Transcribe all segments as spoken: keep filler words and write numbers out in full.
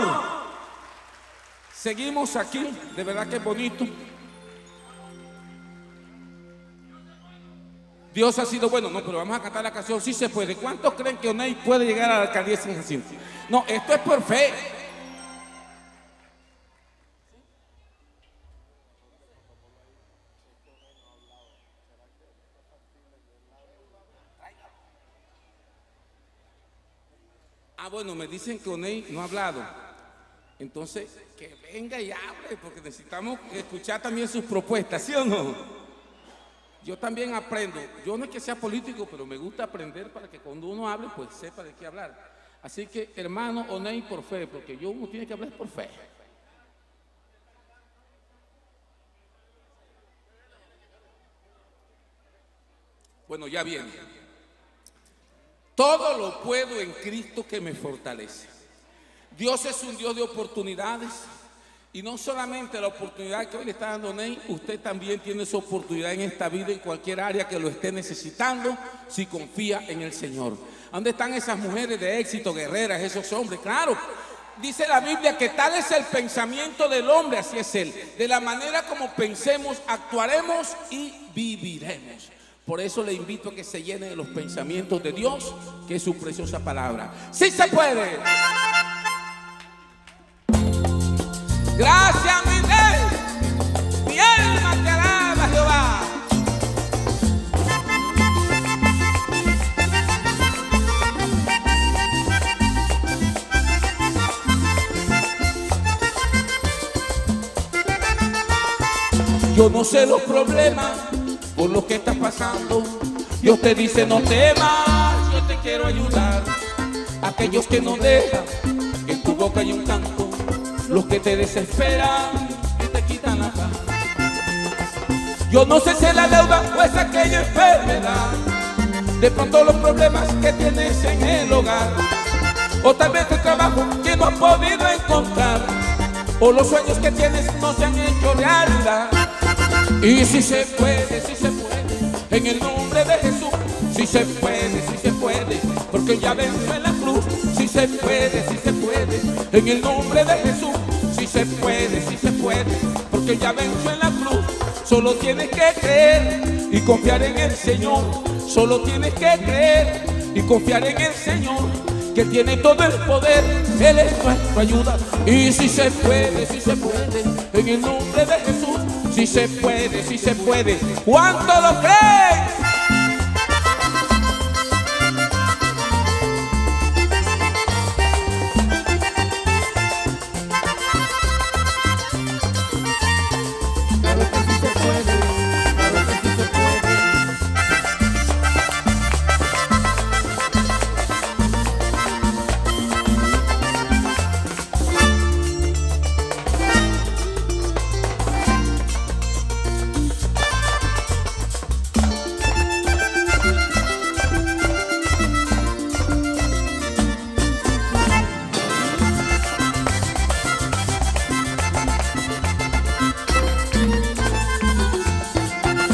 Señor, seguimos aquí, de verdad que es bonito. Dios ha sido bueno. No, pero vamos a cantar la canción Si Se Puede. ¿Cuántos creen que Oney puede llegar a la alcaldía de San Jacinto? No, esto es por fe. Ah, bueno, me dicen que Oney no ha hablado. Entonces, que venga y hable, porque necesitamos escuchar también sus propuestas, ¿sí o no? Yo también aprendo. Yo no es que sea político, pero me gusta aprender para que cuando uno hable, pues sepa de qué hablar. Así que, hermano, Oney, por fe, porque yo uno tiene que hablar por fe. Bueno, ya viene. Todo lo puedo en Cristo que me fortalece. Dios es un Dios de oportunidades. Y no solamente la oportunidad que hoy le está dando Oney, usted también tiene su oportunidad en esta vida, en cualquier área que lo esté necesitando, si confía en el Señor. ¿Dónde están esas mujeres de éxito, guerreras, esos hombres? Claro, dice la Biblia que tal es el pensamiento del hombre, así es él. De la manera como pensemos, actuaremos y viviremos. Por eso le invito a que se llene de los pensamientos de Dios, que es su preciosa palabra. ¡Sí se puede! Gracias, mi Dios, mi alma te alaba, Jehová. Yo no sé los problemas por los que estás pasando. Dios te dice no temas, yo te quiero ayudar. Aquellos que no dejan, en tu boca hay un canto. Los que te desesperan, que te quitan la paz. Yo no sé si es la deuda o es aquella enfermedad. De pronto los problemas que tienes en el hogar. O tal vez el trabajo que no has podido encontrar. O los sueños que tienes no se han hecho realidad. Y si se puede, si se puede, en el nombre de Jesús. Si se puede, si se puede, porque ya venció en la cruz. Si se puede, si se puede, en el nombre de Jesús. Si se puede, si se puede, porque ya venció en la cruz. Solo tienes que creer y confiar en el Señor. Solo tienes que creer y confiar en el Señor, que tiene todo el poder. Él es nuestra ayuda. Y si se puede, si se puede, en el nombre de Jesús. Si se puede, si se puede, ¿cuánto lo creen?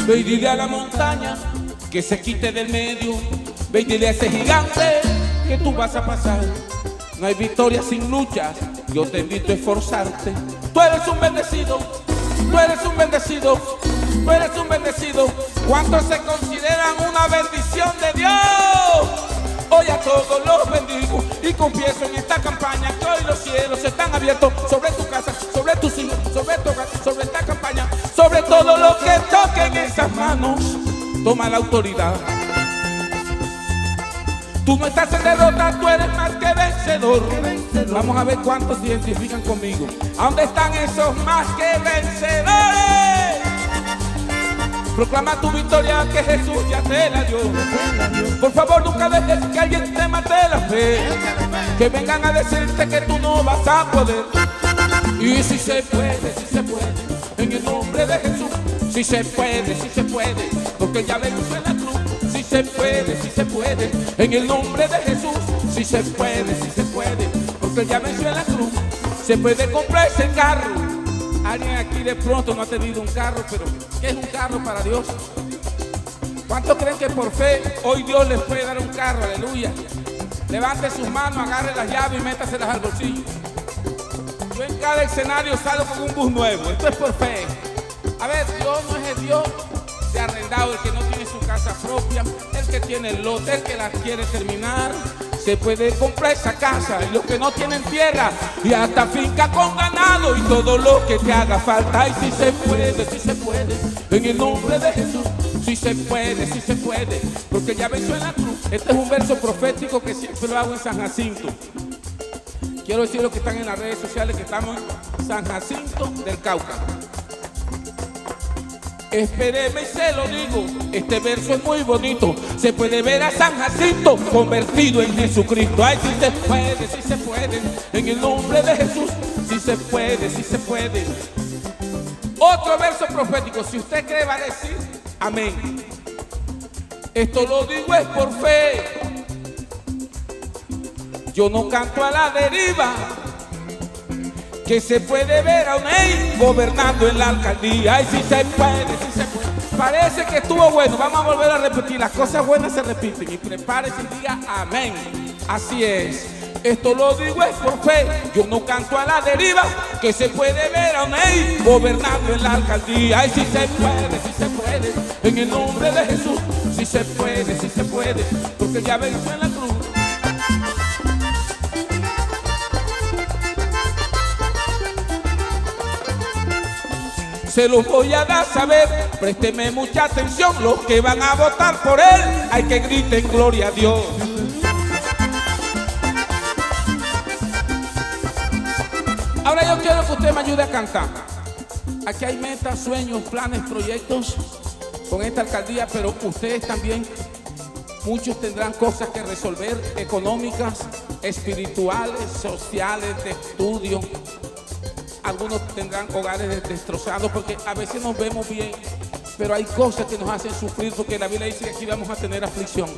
Ve y dile a la montaña que se quite del medio. Ve y dile a ese gigante que tú vas a pasar. No hay victoria sin luchas, yo te invito a esforzarte. Tú eres un bendecido, tú eres un bendecido, tú eres un bendecido. ¿Cuántos se consideran una bendición de Dios? Hoy a todos los bendigo y confieso en esta campaña que hoy los cielos están abiertos sobre tu casa, sobre tus hijos, sobre tu hogar, sobre esta campaña, sobre todo lo que toquen esas manos. Toma la autoridad. Tú no estás en derrota, tú eres más que vencedor. Vamos a ver cuántos se identifican conmigo. ¿A dónde están esos más que vencedores? Proclama tu victoria que Jesús ya te la dio. Por favor, nunca dejes que alguien te mate la fe. Que vengan a decirte que tú no vas a poder. Y si se puede, si se puede, en el nombre de Jesús. Si se puede, si se puede, porque ya venció en la cruz. Si se puede, si se puede, en el nombre de Jesús. Si se puede, si se puede, porque ya venció en la cruz. Se puede comprar ese carro. Alguien aquí de pronto no ha tenido un carro, pero ¿qué es un carro para Dios? ¿Cuántos creen que por fe hoy Dios les puede dar un carro? Aleluya. Levante sus manos, agarre las llaves y métaselas al bolsillo. cada escenario salgo con un bus nuevo. Esto es por fe. A ver, Dios no es el Dios de arrendado, el que no tiene su casa propia, el que tiene el lote, el que la quiere terminar. Se puede comprar esa casa, y los que no tienen tierra, y hasta finca con ganado, y todo lo que te haga falta. Y si se puede, si se puede, en el nombre de Jesús. Si se puede, si se puede, porque ya venció en la cruz. Este es un verso profético que siempre lo hago en San Jacinto. Quiero decir a los que están en las redes sociales que estamos en San Jacinto del Cauca. Espéreme y se lo digo, este verso es muy bonito. Se puede ver a San Jacinto convertido en Jesucristo. Ay, si se puede, si se puede, en el nombre de Jesús. Si se puede, si se puede. Otro verso profético, si usted cree va a decir amén. Esto lo digo es por fe. Yo no canto a la deriva, que se puede ver a Oney gobernando en la alcaldía. Ay, si se puede, si se puede. Parece que estuvo bueno, vamos a volver a repetir. Las cosas buenas se repiten, y prepárese y diga amén. Así es, esto lo digo es por fe. Yo no canto a la deriva, que se puede ver a Oney gobernando en la alcaldía. Ay, si se puede, si se puede, en el nombre de Jesús. Si se puede, si se puede, porque ya venció en la cruz. Se los voy a dar saber, présteme mucha atención, los que van a votar por él, hay que griten gloria a Dios. Ahora yo quiero que usted me ayude a cantar. Aquí hay metas, sueños, planes, proyectos con esta alcaldía, pero ustedes también, muchos tendrán cosas que resolver, económicas, espirituales, sociales, de estudio. Algunos tendrán hogares destrozados, porque a veces nos vemos bien, pero hay cosas que nos hacen sufrir, porque la Biblia dice que aquí vamos a tener aflicción.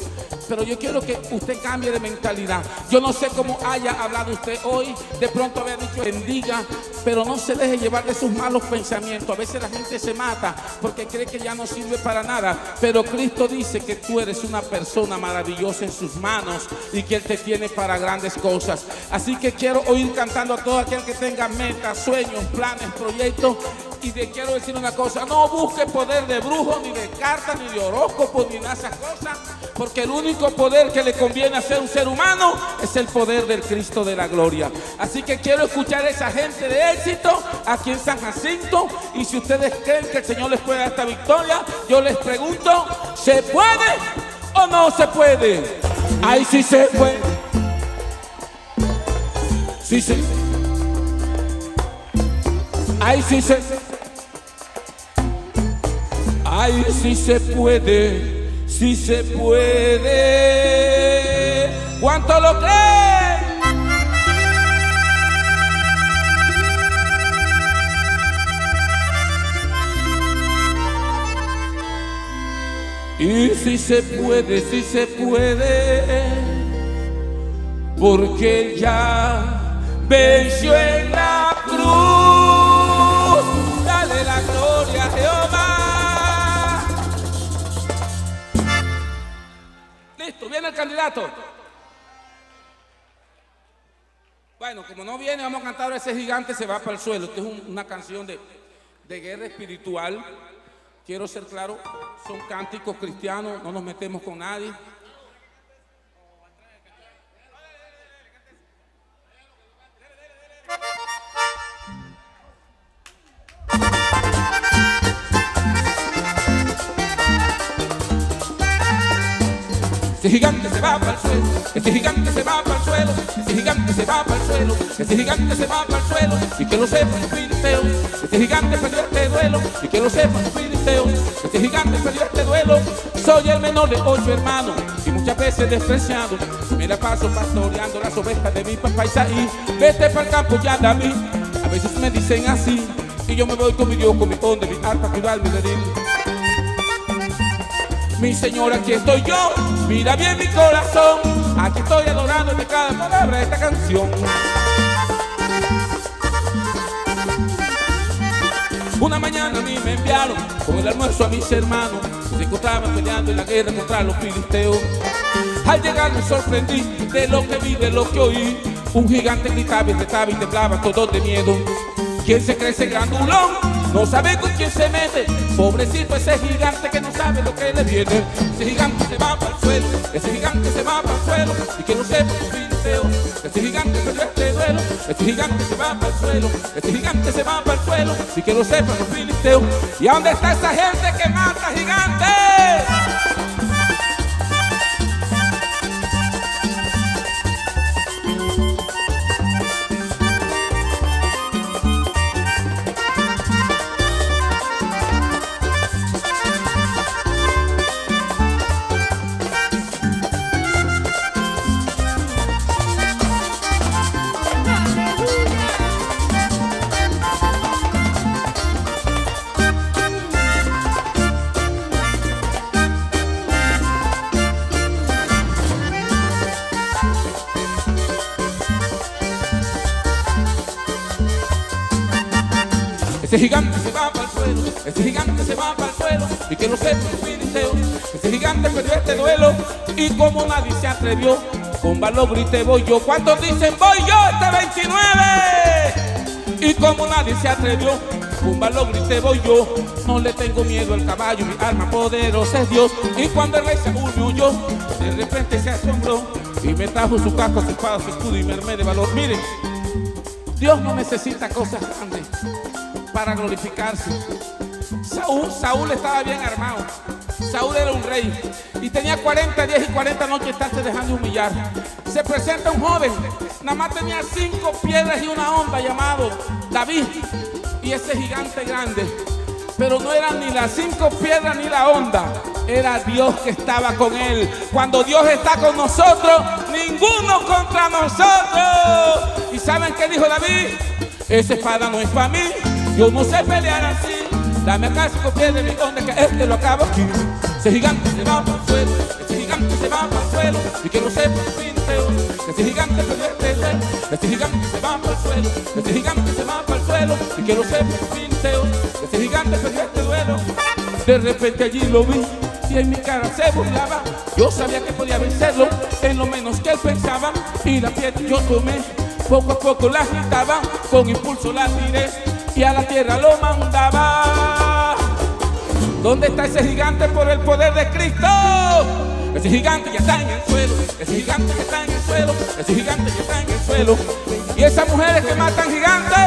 Pero yo quiero que usted cambie de mentalidad. Yo no sé cómo haya hablado usted hoy, de pronto haber dicho bendiga, pero no se deje llevar de sus malos pensamientos. A veces la gente se mata porque cree que ya no sirve para nada, pero Cristo dice que tú eres una persona maravillosa en sus manos y que Él te tiene para grandes cosas. Así que quiero oír cantando a todo aquel que tenga metas, sueños, planes, proyectos. Y te quiero decir una cosa, no busque poder de brujo, ni de carta, ni de horóscopo, ni de esas cosas, porque el único poder que le conviene a ser un ser humano es el poder del Cristo de la gloria. Así que quiero escuchar a esa gente de éxito aquí en San Jacinto, y si ustedes creen que el Señor les puede dar esta victoria, yo les pregunto, ¿se puede o no se puede? Ay, sí se puede. Sí se puede. Ay, sí se puede. Ay, sí se puede, sí se puede. ¿Cuánto lo creen? Y sí se puede, sí se puede, porque ya venció en la cruz. Dale la gloria a Jehová. Listo, viene el candidato. Bueno, como no viene, vamos a cantar a ese gigante se va para el suelo. Esta es un, una canción de, de guerra espiritual. Quiero ser claro, son cánticos cristianos, no nos metemos con nadie. Este gigante se va para el suelo, este gigante se va para el suelo, este gigante se va para el suelo, este gigante se va para el suelo, y que lo sepa los filisteos, este gigante perdió este duelo, y que lo sepa los filisteos, este gigante perdió este duelo. Soy el menor de ocho hermanos y muchas veces despreciado, me la paso pastoreando las ovejas de mi papá Isaí. Vete para el campo ya David, a veces me dicen así, y yo me voy con mi Dios, con mi don de mi arpa, cuidar mi redil. Mi Señor, aquí estoy yo, mira bien mi corazón, aquí estoy adorando de cada palabra de esta canción. Una mañana a mí me enviaron con el almuerzo a mis hermanos, que se encontraban peleando en la guerra contra los filisteos. Al llegar me sorprendí de lo que vi, de lo que oí, Un gigante gritaba y retaba y temblaba todos de miedo. ¿Quién se crece grandulón? No sabe con quién se mete. Pobrecito ese gigante que no sabe lo que le viene. Ese gigante se va para el suelo, ese gigante se va para el suelo, y que no sepa su filteo. Ese gigante perdió este duelo, ese gigante se va para el suelo, ese gigante se va para el suelo, y que no sepa su filteo. ¿Y dónde está esa gente que mata gigantes? Ese gigante se va para el suelo, ese gigante se va para el suelo, y que no sepa su filteo. Ese gigante perdió este duelo, y como nadie se atrevió, con valor grité voy yo. ¿Cuántos dicen voy yo? Este veintinueve. Y como nadie se atrevió, con valor grité voy yo. No le tengo miedo al caballo, mi arma poderosa es Dios. Y cuando el rey Saúl me huyó, de repente se asombró, y me trajo su casco, su espada, su escudo y me armé de valor. Miren, Dios no necesita cosas grandes para glorificarse. Saúl, Saúl estaba bien armado. Saúl era un rey y tenía cuarenta días y cuarenta noches estarse dejando humillar. Se presenta un joven, nada más tenía cinco piedras y una honda, llamado David, y ese gigante grande. Pero no eran ni las cinco piedras ni la honda, era Dios que estaba con él. Cuando Dios está con nosotros, ninguno contra nosotros. ¿Y saben qué dijo David? Esa espada no es para mí, yo no sé pelear así. Dame acá cinco pies de mi donde que este lo acabo aquí. Ese gigante se va para el suelo, ese gigante se va para el suelo, y que no sepa su filteo. Ese gigante perdió este duelo, ese gigante se va para el suelo, ese gigante se va para el suelo, y que no sepa su filteo. Ese gigante perdió este duelo. De repente allí lo vi y en mi cara se burlaba. Yo sabía que podía vencerlo en lo menos que él pensaba, y la piedra yo tomé, poco a poco la agitaba, con impulso la tiré y a la tierra lo mandaba. ¿Dónde está ese gigante por el poder de Cristo? Ese gigante ya está en el suelo, ese gigante ya está en el suelo, ese gigante ya está en el suelo. Y esas mujeres que matan gigantes,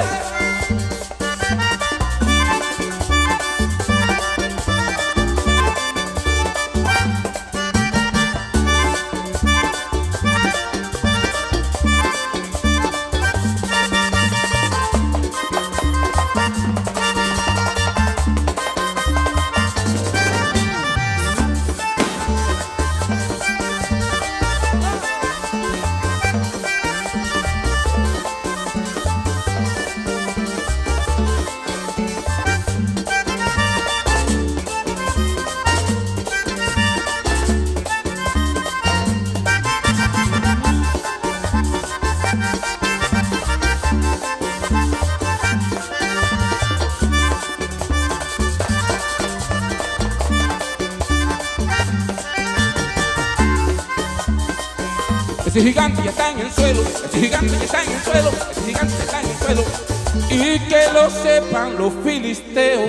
ese gigante ya está en el suelo, ese gigante ya está en el suelo, ese gigante ya está en el suelo. Y que lo sepan los filisteos,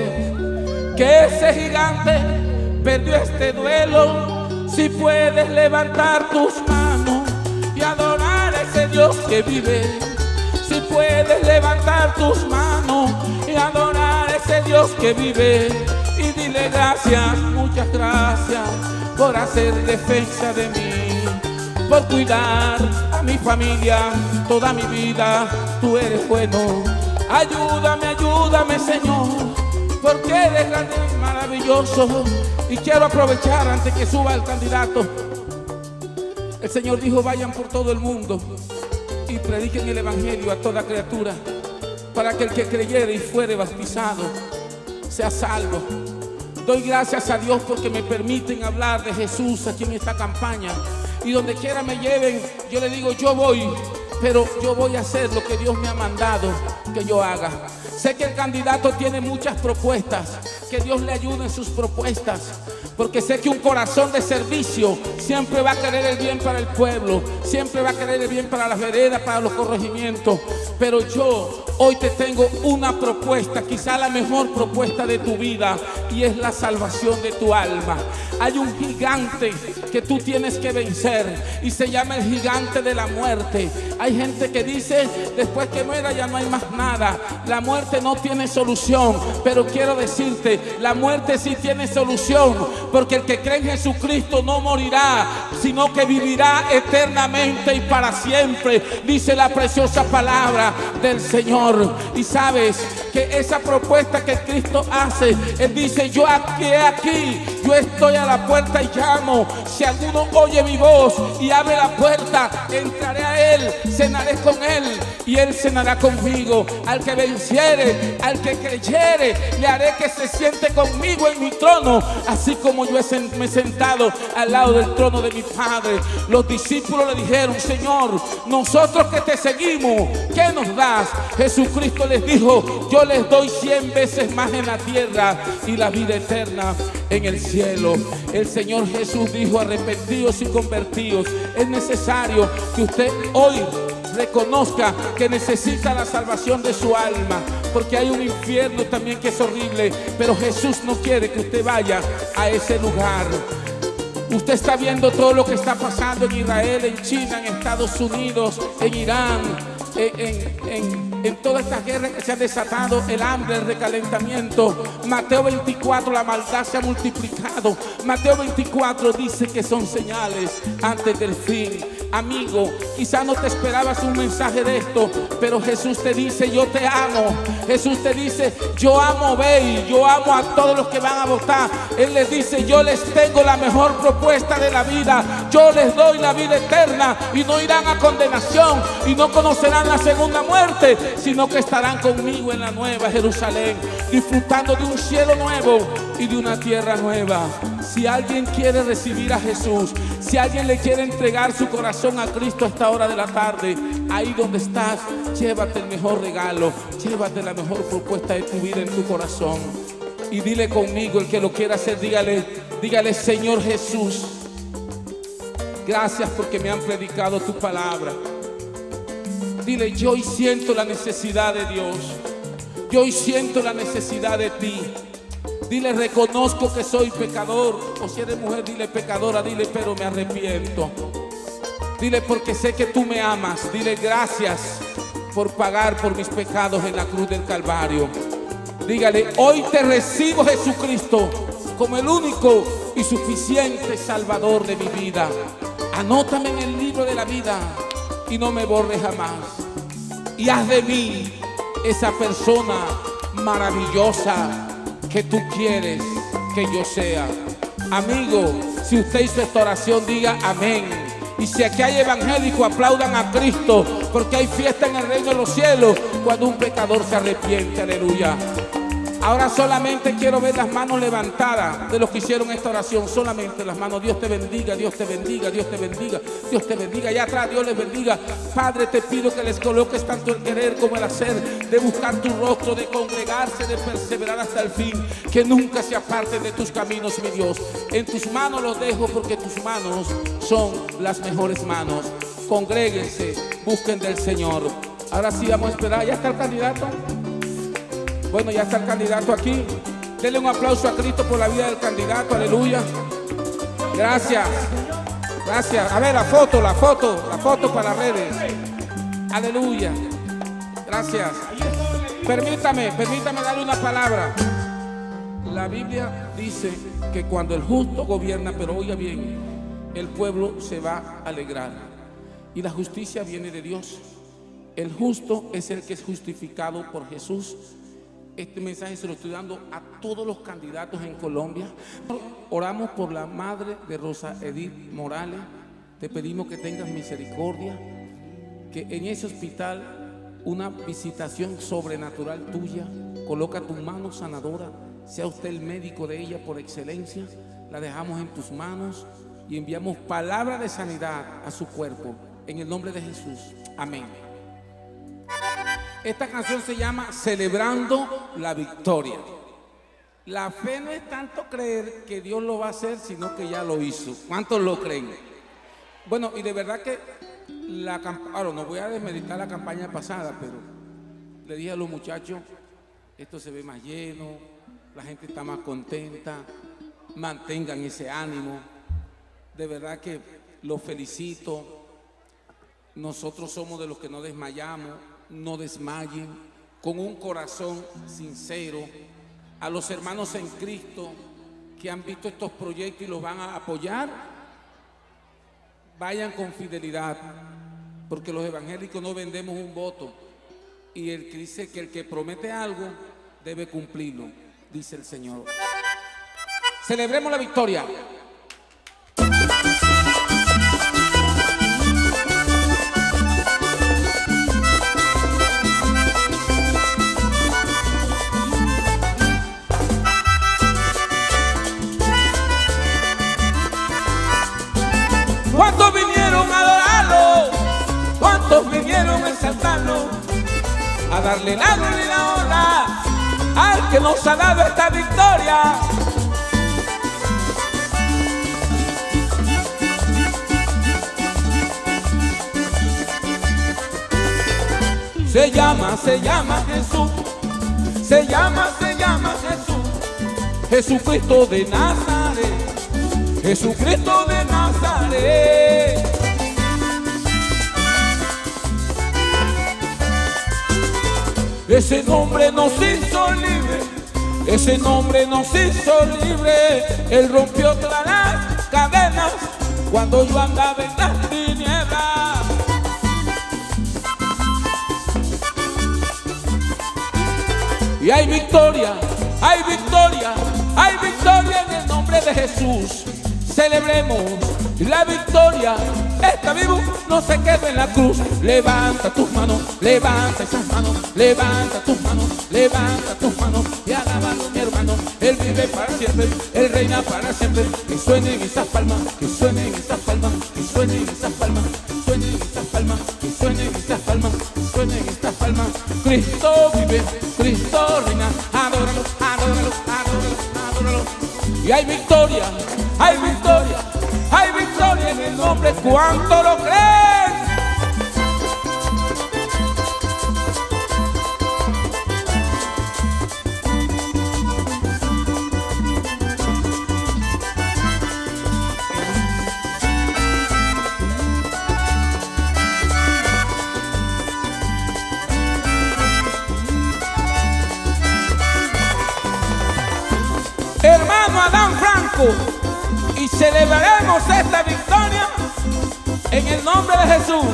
que ese gigante perdió este duelo. Si puedes levantar tus manos y adorar a ese Dios que vive. Si puedes levantar tus manos y adorar a ese Dios que vive. Y dile gracias, muchas gracias, por hacer defensa de mí, por cuidar a mi familia toda mi vida. Tú eres bueno, ayúdame, ayúdame Señor, porque eres grande y maravilloso. Y quiero aprovechar antes que suba el candidato. El Señor dijo: vayan por todo el mundo y prediquen el evangelio a toda criatura, para que el que creyere y fuere bautizado sea salvo. Doy gracias a Dios porque me permiten hablar de Jesús aquí en esta campaña. Y donde quiera me lleven, yo le digo, yo voy, pero yo voy a hacer lo que Dios me ha mandado que yo haga. Sé que el candidato tiene muchas propuestas, que Dios le ayude en sus propuestas, porque sé que un corazón de servicio siempre va a querer el bien para el pueblo, siempre va a querer el bien para las veredas, para los corregimientos. Pero yo hoy te tengo una propuesta, quizá la mejor propuesta de tu vida, y es la salvación de tu alma. Hay un gigante que tú tienes que vencer y se llama el gigante de la muerte. Hay gente que dice, después que muera ya no hay más nada, la muerte no tiene solución, pero quiero decirte, la muerte sí tiene solución. Porque el que cree en Jesucristo no morirá, sino que vivirá eternamente y para siempre, dice la preciosa palabra del Señor. Y sabes que esa propuesta que Cristo hace, Él dice, yo aquí, aquí, yo estoy a la puerta y llamo. Si alguno oye mi voz y abre la puerta, entraré a Él, cenaré con Él y Él cenará conmigo. Al que venciere, al que creyere, le haré que se siente conmigo en mi trono, así como como yo me he sentado al lado del trono de mi Padre. Los discípulos le dijeron, Señor, nosotros que te seguimos, ¿qué nos das? Jesucristo les dijo, yo les doy cien veces más en la tierra y la vida eterna en el cielo. El Señor Jesús dijo, arrepentidos y convertidos. Es necesario que usted hoy reconozca que necesita la salvación de su alma, porque hay un infierno también que es horrible, pero Jesús no quiere que usted vaya a ese lugar. Usted está viendo todo lo que está pasando en Israel, en China, en Estados Unidos, en Irán, en, en, en, en todas estas guerras que se han desatado, el hambre, el recalentamiento. Mateo veinticuatro, la maldad se ha multiplicado. Mateo veinticuatro dice que son señales antes del fin. Amigo, quizá no te esperabas un mensaje de esto, pero Jesús te dice, yo te amo. Jesús te dice, yo amo Bey, yo amo a todos los que van a votar. Él les dice, yo les tengo la mejor propuesta de la vida. Yo les doy la vida eterna y no irán a condenación y no conocerán la segunda muerte, sino que estarán conmigo en la nueva Jerusalén, disfrutando de un cielo nuevo y de una tierra nueva. Si alguien quiere recibir a Jesús, si alguien le quiere entregar su corazón a Cristo a esta hora de la tarde, ahí donde estás, llévate el mejor regalo, llévate la mejor propuesta de tu vida en tu corazón. Y dile conmigo, el que lo quiera hacer, dígale, dígale, Señor Jesús, gracias porque me han predicado tu palabra. Dile, yo hoy siento la necesidad de Dios, yo hoy siento la necesidad de ti. Dile, reconozco que soy pecador. O si eres mujer, dile pecadora, dile, pero me arrepiento. Dile, porque sé que tú me amas. Dile, gracias por pagar por mis pecados en la cruz del Calvario. Dígale, hoy te recibo, Jesucristo, como el único y suficiente Salvador de mi vida. Anótame en el libro de la vida y no me borres jamás. Y haz de mí esa persona maravillosa que tú quieres que yo sea. Amigo, si usted hizo esta oración, diga amén. Y si aquí hay evangélico, aplaudan a Cristo, porque hay fiesta en el reino de los cielos cuando un pecador se arrepiente. Aleluya. Ahora solamente quiero ver las manos levantadas de los que hicieron esta oración. Solamente las manos. Dios te bendiga, Dios te bendiga, Dios te bendiga, Dios te bendiga. Allá atrás, Dios les bendiga. Padre, te pido que les coloques tanto el querer como el hacer, de buscar tu rostro, de congregarse, de perseverar hasta el fin, que nunca se aparten de tus caminos, mi Dios. En tus manos los dejo, porque tus manos son las mejores manos. Congréguense, busquen del Señor. Ahora sí vamos a esperar. ¿Ya está el candidato? Bueno, ya está el candidato aquí. Denle un aplauso a Cristo por la vida del candidato. Aleluya. Gracias. Gracias. A ver, la foto, la foto, la foto para las redes. Aleluya. Gracias. Permítame, permítame darle una palabra. La Biblia dice que cuando el justo gobierna, pero oiga bien, el pueblo se va a alegrar. Y la justicia viene de Dios. El justo es el que es justificado por Jesús. Este mensaje se lo estoy dando a todos los candidatos en Colombia. Oramos por la madre de Rosa Edith Morales. Te pedimos que tengas misericordia, que en ese hospital una visitación sobrenatural tuya, coloca tu mano sanadora, sea usted el médico de ella por excelencia, la dejamos en tus manos y enviamos palabra de sanidad a su cuerpo. En el nombre de Jesús, amén. Esta canción se llama Celebrando la Victoria. La fe no es tanto creer que Dios lo va a hacer, sino que ya lo hizo. ¿Cuántos lo creen? Bueno, y de verdad que la campaña, claro, no voy a desmeditar la campaña pasada, pero le dije a los muchachos, esto se ve más lleno, la gente está más contenta, mantengan ese ánimo. De verdad que los felicito. Nosotros somos de los que no desmayamos, no desmayen, con un corazón sincero. A los hermanos en Cristo que han visto estos proyectos y los van a apoyar, vayan con fidelidad, porque los evangélicos no vendemos un voto. Y el que dice que el que promete algo debe cumplirlo, dice el Señor. Celebremos la victoria. ¿Cuántos vinieron a adorarlo? ¿Cuántos vinieron a exaltarlo? A darle la gloria y la honra al que nos ha dado esta victoria. Se llama, se llama Jesús, se llama, se llama Jesús, Jesucristo de Nazaret, Jesucristo de Nazaret. Ese nombre nos hizo libre, ese nombre nos hizo libre, Él rompió todas las cadenas cuando yo andaba en las tinieblas. Y hay victoria, hay victoria, hay victoria en el nombre de Jesús. Celebremos la victoria. Está vivo, no se quede en la cruz. Levanta tus manos, levanta esas manos, levanta tus manos, levanta tus manos y alábalo, mi hermano. Él vive para siempre, Él reina para siempre. Que suenen esas palmas, que suenen esas palmas, que suenen esas palmas, que suenen esas palmas, que suenen esas palmas, que suenen estas palmas. Cristo vive, Cristo reina. Adóralo, adóralo, adóralo, adóralo. Y hay victoria, hay victoria, hay victoria en el nombre. ¿Cuánto lo creen? Hermano Adán Franco, y celebraremos esta victoria en el nombre de Jesús.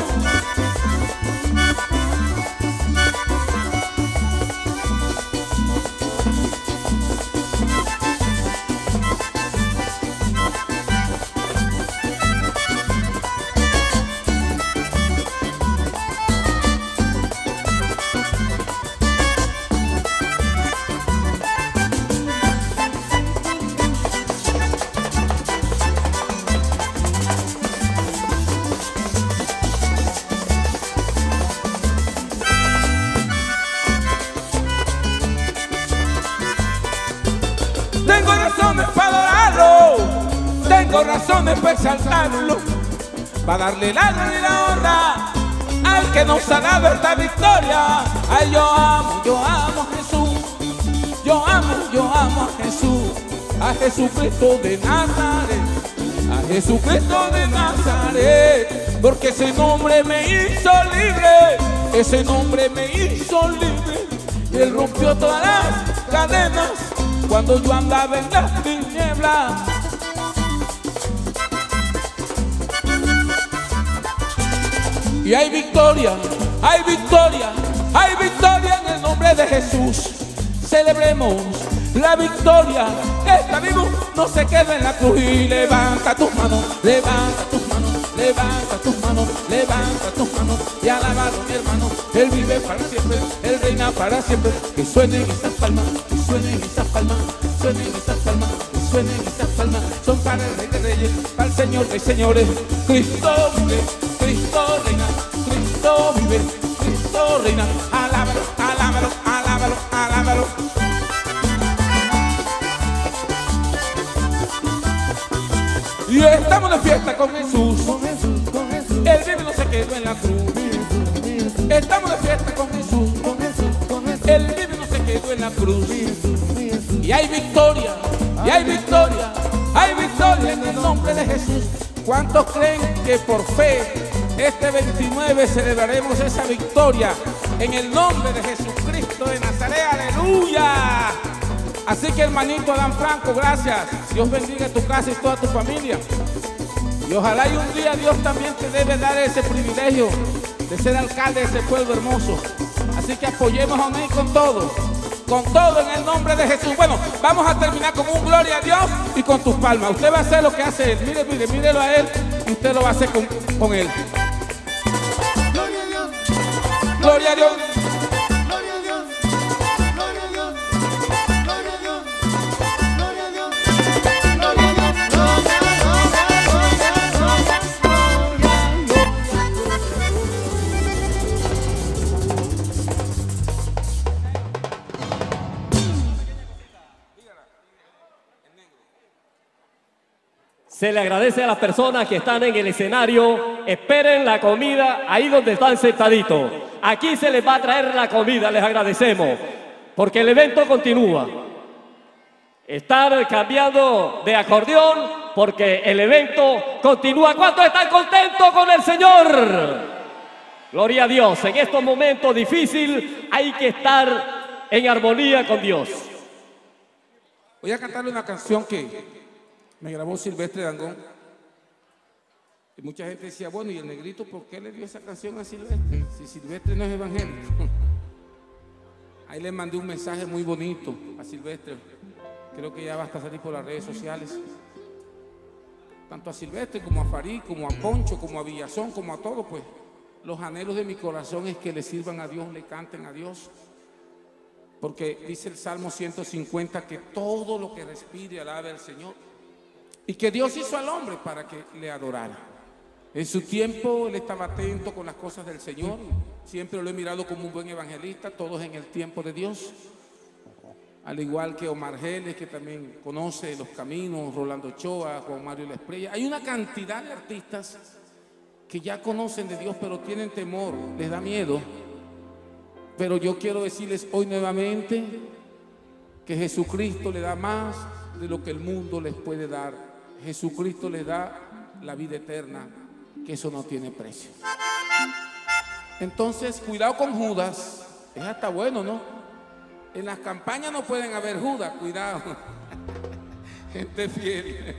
Para exaltarlo, para darle la gloria y la honra al que nos ha dado esta victoria. Ay, yo amo, yo amo a Jesús, yo amo, yo amo a Jesús, a Jesucristo de Nazaret, a Jesucristo de Nazaret, porque ese nombre me hizo libre, ese nombre me hizo libre, y Él rompió todas las cadenas cuando yo andaba en las tinieblas. Y hay victoria, hay victoria, hay victoria en el nombre de Jesús. Celebremos la victoria. Está vivo, no se quede en la cruz. Y levanta tus manos, levanta tus manos, levanta tus manos, levanta tus manos y alábalo, mi hermano. Él vive para siempre, Él reina para siempre. Que suenen esas palmas, que suenen esas palmas, que suenen esas palmas, que suenen esas palmas. Son para el Rey de Reyes, para el Señor de Señores. Cristo vive, Cristo reina, Cristo vive, Cristo reina. Alábalo, alábalo, alábalo, alábalo. y estamos de fiesta con Jesús. Él vive, no se quedó en la cruz. Estamos de fiesta con Jesús. Él vive, no se quedó en la cruz. Y hay victoria, y hay victoria, hay victoria en el nombre de Jesús. ¿Cuántos creen que por fe este veintinueve celebraremos esa victoria en el nombre de Jesucristo de Nazaret? ¡Aleluya! Así que, hermanito Adán Franco, gracias. Dios bendiga tu casa y toda tu familia. Y ojalá y un día Dios también te debe dar ese privilegio de ser alcalde de ese pueblo hermoso. Así que apoyemos a Oney con todo, con todo en el nombre de Jesús. Bueno, vamos a terminar con un gloria a Dios y con tus palmas. Usted va a hacer lo que hace él. Mire, mire, mírelo a él y usted lo va a hacer con, con él. Gloria a Dios. Gloria a Dios. Se le agradece a las personas que están en el escenario. Esperen la comida ahí donde están sentaditos. Aquí se les va a traer la comida, les agradecemos, porque el evento continúa. Están cambiando de acordeón porque el evento continúa. ¿Cuántos están contentos con el Señor? Gloria a Dios. En estos momentos difíciles hay que estar en armonía con Dios. Voy a cantarle una canción que me grabó Silvestre Dangond. Y mucha gente decía, bueno, ¿y el Negrito por qué le dio esa canción a Silvestre? Si Silvestre no es evangélico. Ahí le mandé un mensaje muy bonito a Silvestre. Creo que ya va a salir por las redes sociales. Tanto a Silvestre como a Farí, como a Poncho, como a Villazón, como a todo, pues. Los anhelos de mi corazón es que le sirvan a Dios, le canten a Dios. Porque dice el Salmo ciento cincuenta que todo lo que respire alabe al Señor. Y que Dios hizo al hombre para que le adorara. En su tiempo él estaba atento con las cosas del Señor. Siempre lo he mirado como un buen evangelista, todos en el tiempo de Dios. Al igual que Omar Gélez, que también conoce los caminos, Rolando Ochoa, Juan Mario Lespreya. Hay una cantidad de artistas que ya conocen de Dios, pero tienen temor, les da miedo. Pero yo quiero decirles hoy nuevamente que Jesucristo le da más de lo que el mundo les puede dar. Jesucristo le da la vida eterna, que eso no tiene precio. Entonces, cuidado con Judas. Es hasta bueno, ¿no? En las campañas no pueden haber Judas, cuidado. Gente fiel.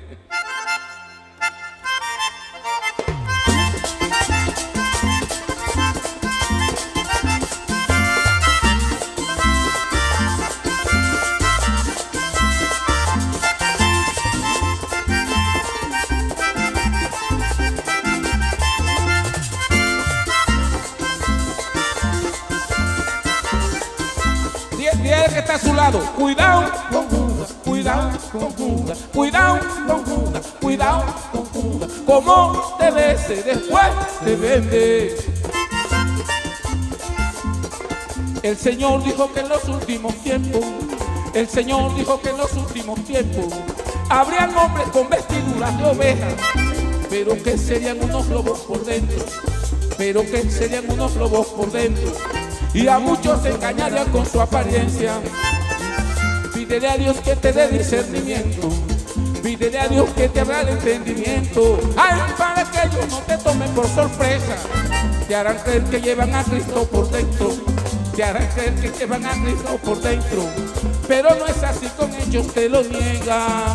A su lado, cuidado con Judas, cuidado con Judas, cuidado con Judas, cuidado con Judas, como te bese después te vende. El Señor dijo que en los últimos tiempos, el Señor dijo que en los últimos tiempos habrían hombres con vestiduras de ovejas, pero que serían unos lobos por dentro, pero que serían unos lobos por dentro. Y a muchos se engañarían con su apariencia. Pídele a Dios que te dé discernimiento. Pídele a Dios que te abra el entendimiento. Ay, para que ellos no te tomen por sorpresa. Te harán creer que llevan a Cristo por dentro. Te harán creer que llevan a Cristo por dentro. Pero no es así con ellos, te lo niegan.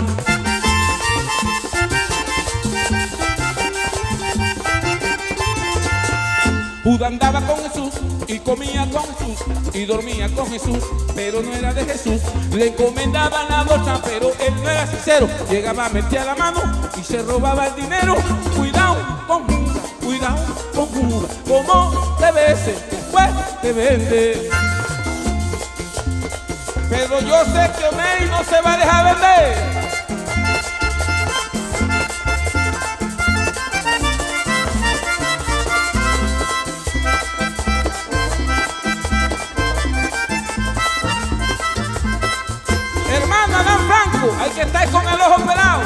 Judas andaba con Jesús y comía con Jesús y dormía con Jesús, pero no era de Jesús. Le encomendaban la bolsa, pero él no era sincero. Llegaba, metía la mano y se robaba el dinero. Cuidado con Judas, cuidado con Judas, como te bese, después te vende. Pero yo sé que Oney no se va a dejar vender. Hay que estar con el ojo pelado.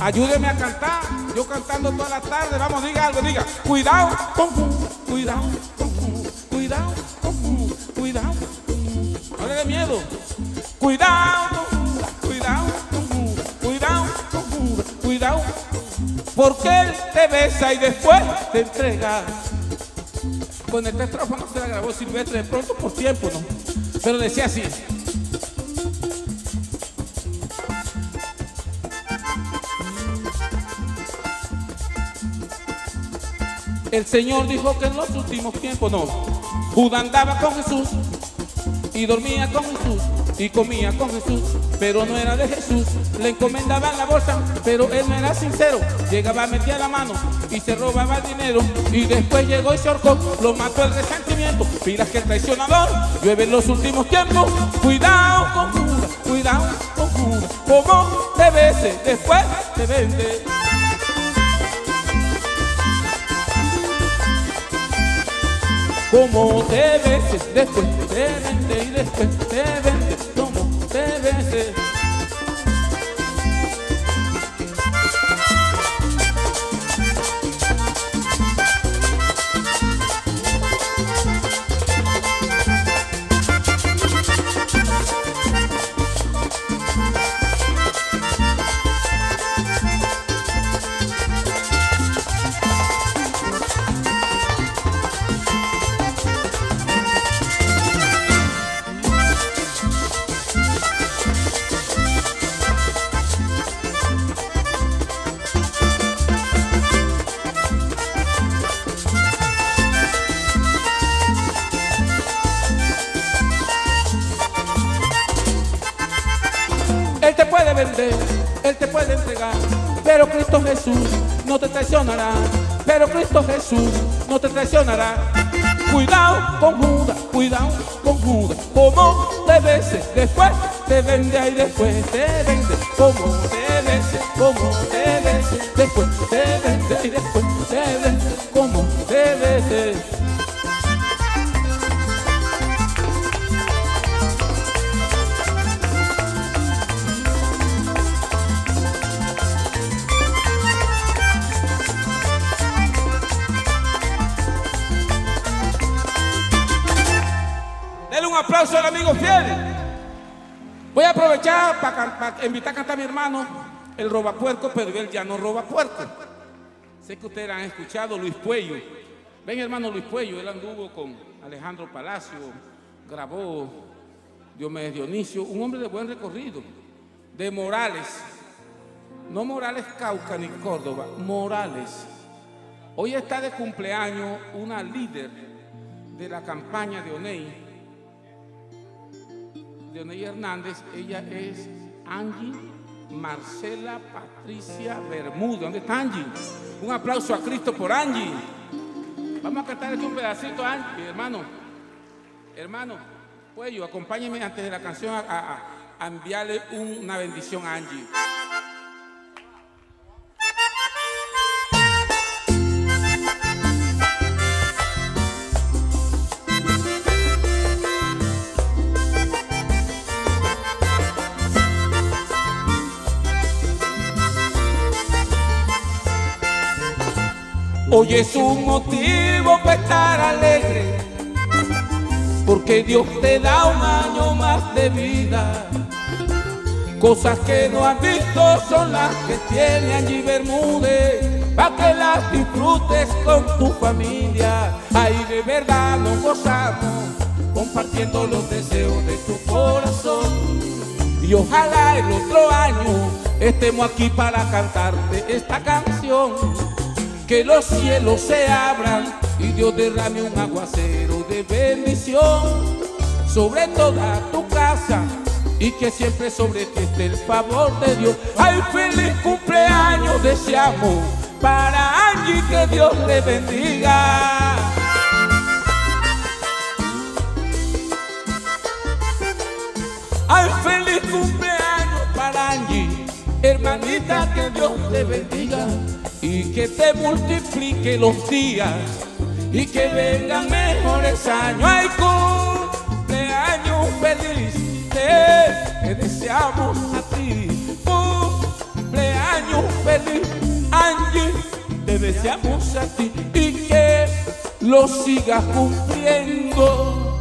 Ayúdeme a cantar, yo cantando toda la tarde. Vamos, diga algo, diga. Cuidado, cuidado, cuidado, cuidado. No le dé miedo. Cuidado, cuidado, cuidado, cuidado. Porque él te besa y después te entrega. Con esta estrofa no se la grabó Silvestre de pronto por tiempo, ¿no? Pero decía así. El Señor dijo que en los últimos tiempos no. Judá andaba con Jesús y dormía con Jesús y comía con Jesús, pero no era de Jesús. Le encomendaban la bolsa, pero él no era sincero. Llegaba, metía la mano y se robaba el dinero. Y después llegó y se ahorcó, lo mató el resentimiento. Pilas que el traicionador llueve en los últimos tiempos. Cuidado con Judá, cuidado con Judá, como te beses, después te vende. Como te beses, después te vende y después te vende, como te beses. Él te puede entregar, pero Cristo Jesús no te traicionará, pero Cristo Jesús no te traicionará. Cuidado con Judá, cuidado con Judá, como te beses, después te vende y después te vende, como te beses, como te beses, después te vende y después te vende, como te beses. Aplauso al amigo fiel. Voy a aprovechar para, para invitar a cantar a mi hermano el robapuerco, pero él ya no roba puerco. Sé que ustedes han escuchado Luis Puello. Ven, hermano Luis Puello, él anduvo con Alejandro Palacio, grabó Diomedes Dionisio, un hombre de buen recorrido, de Morales, no Morales Cauca ni Córdoba, Morales. Hoy está de cumpleaños una líder de la campaña de Oney, Leonela Hernández. Ella es Angie Marcela Patricia Bermúdez. ¿Dónde está Angie? Un aplauso a Cristo por Angie. Vamos a cantar aquí un pedacito, Angie, hermano. Hermano, pues yo, acompáñeme antes de la canción a, a, a enviarle un, una bendición a Angie. Hoy es un motivo para estar alegre, porque Dios te da un año más de vida. Cosas que no has visto son las que tiene Angie Bermúdez, para que las disfrutes con tu familia. Ahí de verdad nos gozamos, compartiendo los deseos de tu corazón. Y ojalá el otro año estemos aquí para cantarte esta canción. Que los cielos se abran y Dios derrame un aguacero de bendición sobre toda tu casa y que siempre sobre ti esté el favor de Dios. ¡Ay, feliz cumpleaños deseamos para Angie, que Dios le bendiga! ¡Ay, feliz cumpleaños para Angie, hermanita, que Dios te bendiga! Y que te multiplique los días y que vengan mejores años. ¡Ay, cumpleaños feliz! Te deseamos a ti cumpleaños feliz. feliz, Angie, te deseamos a ti y que lo sigas cumpliendo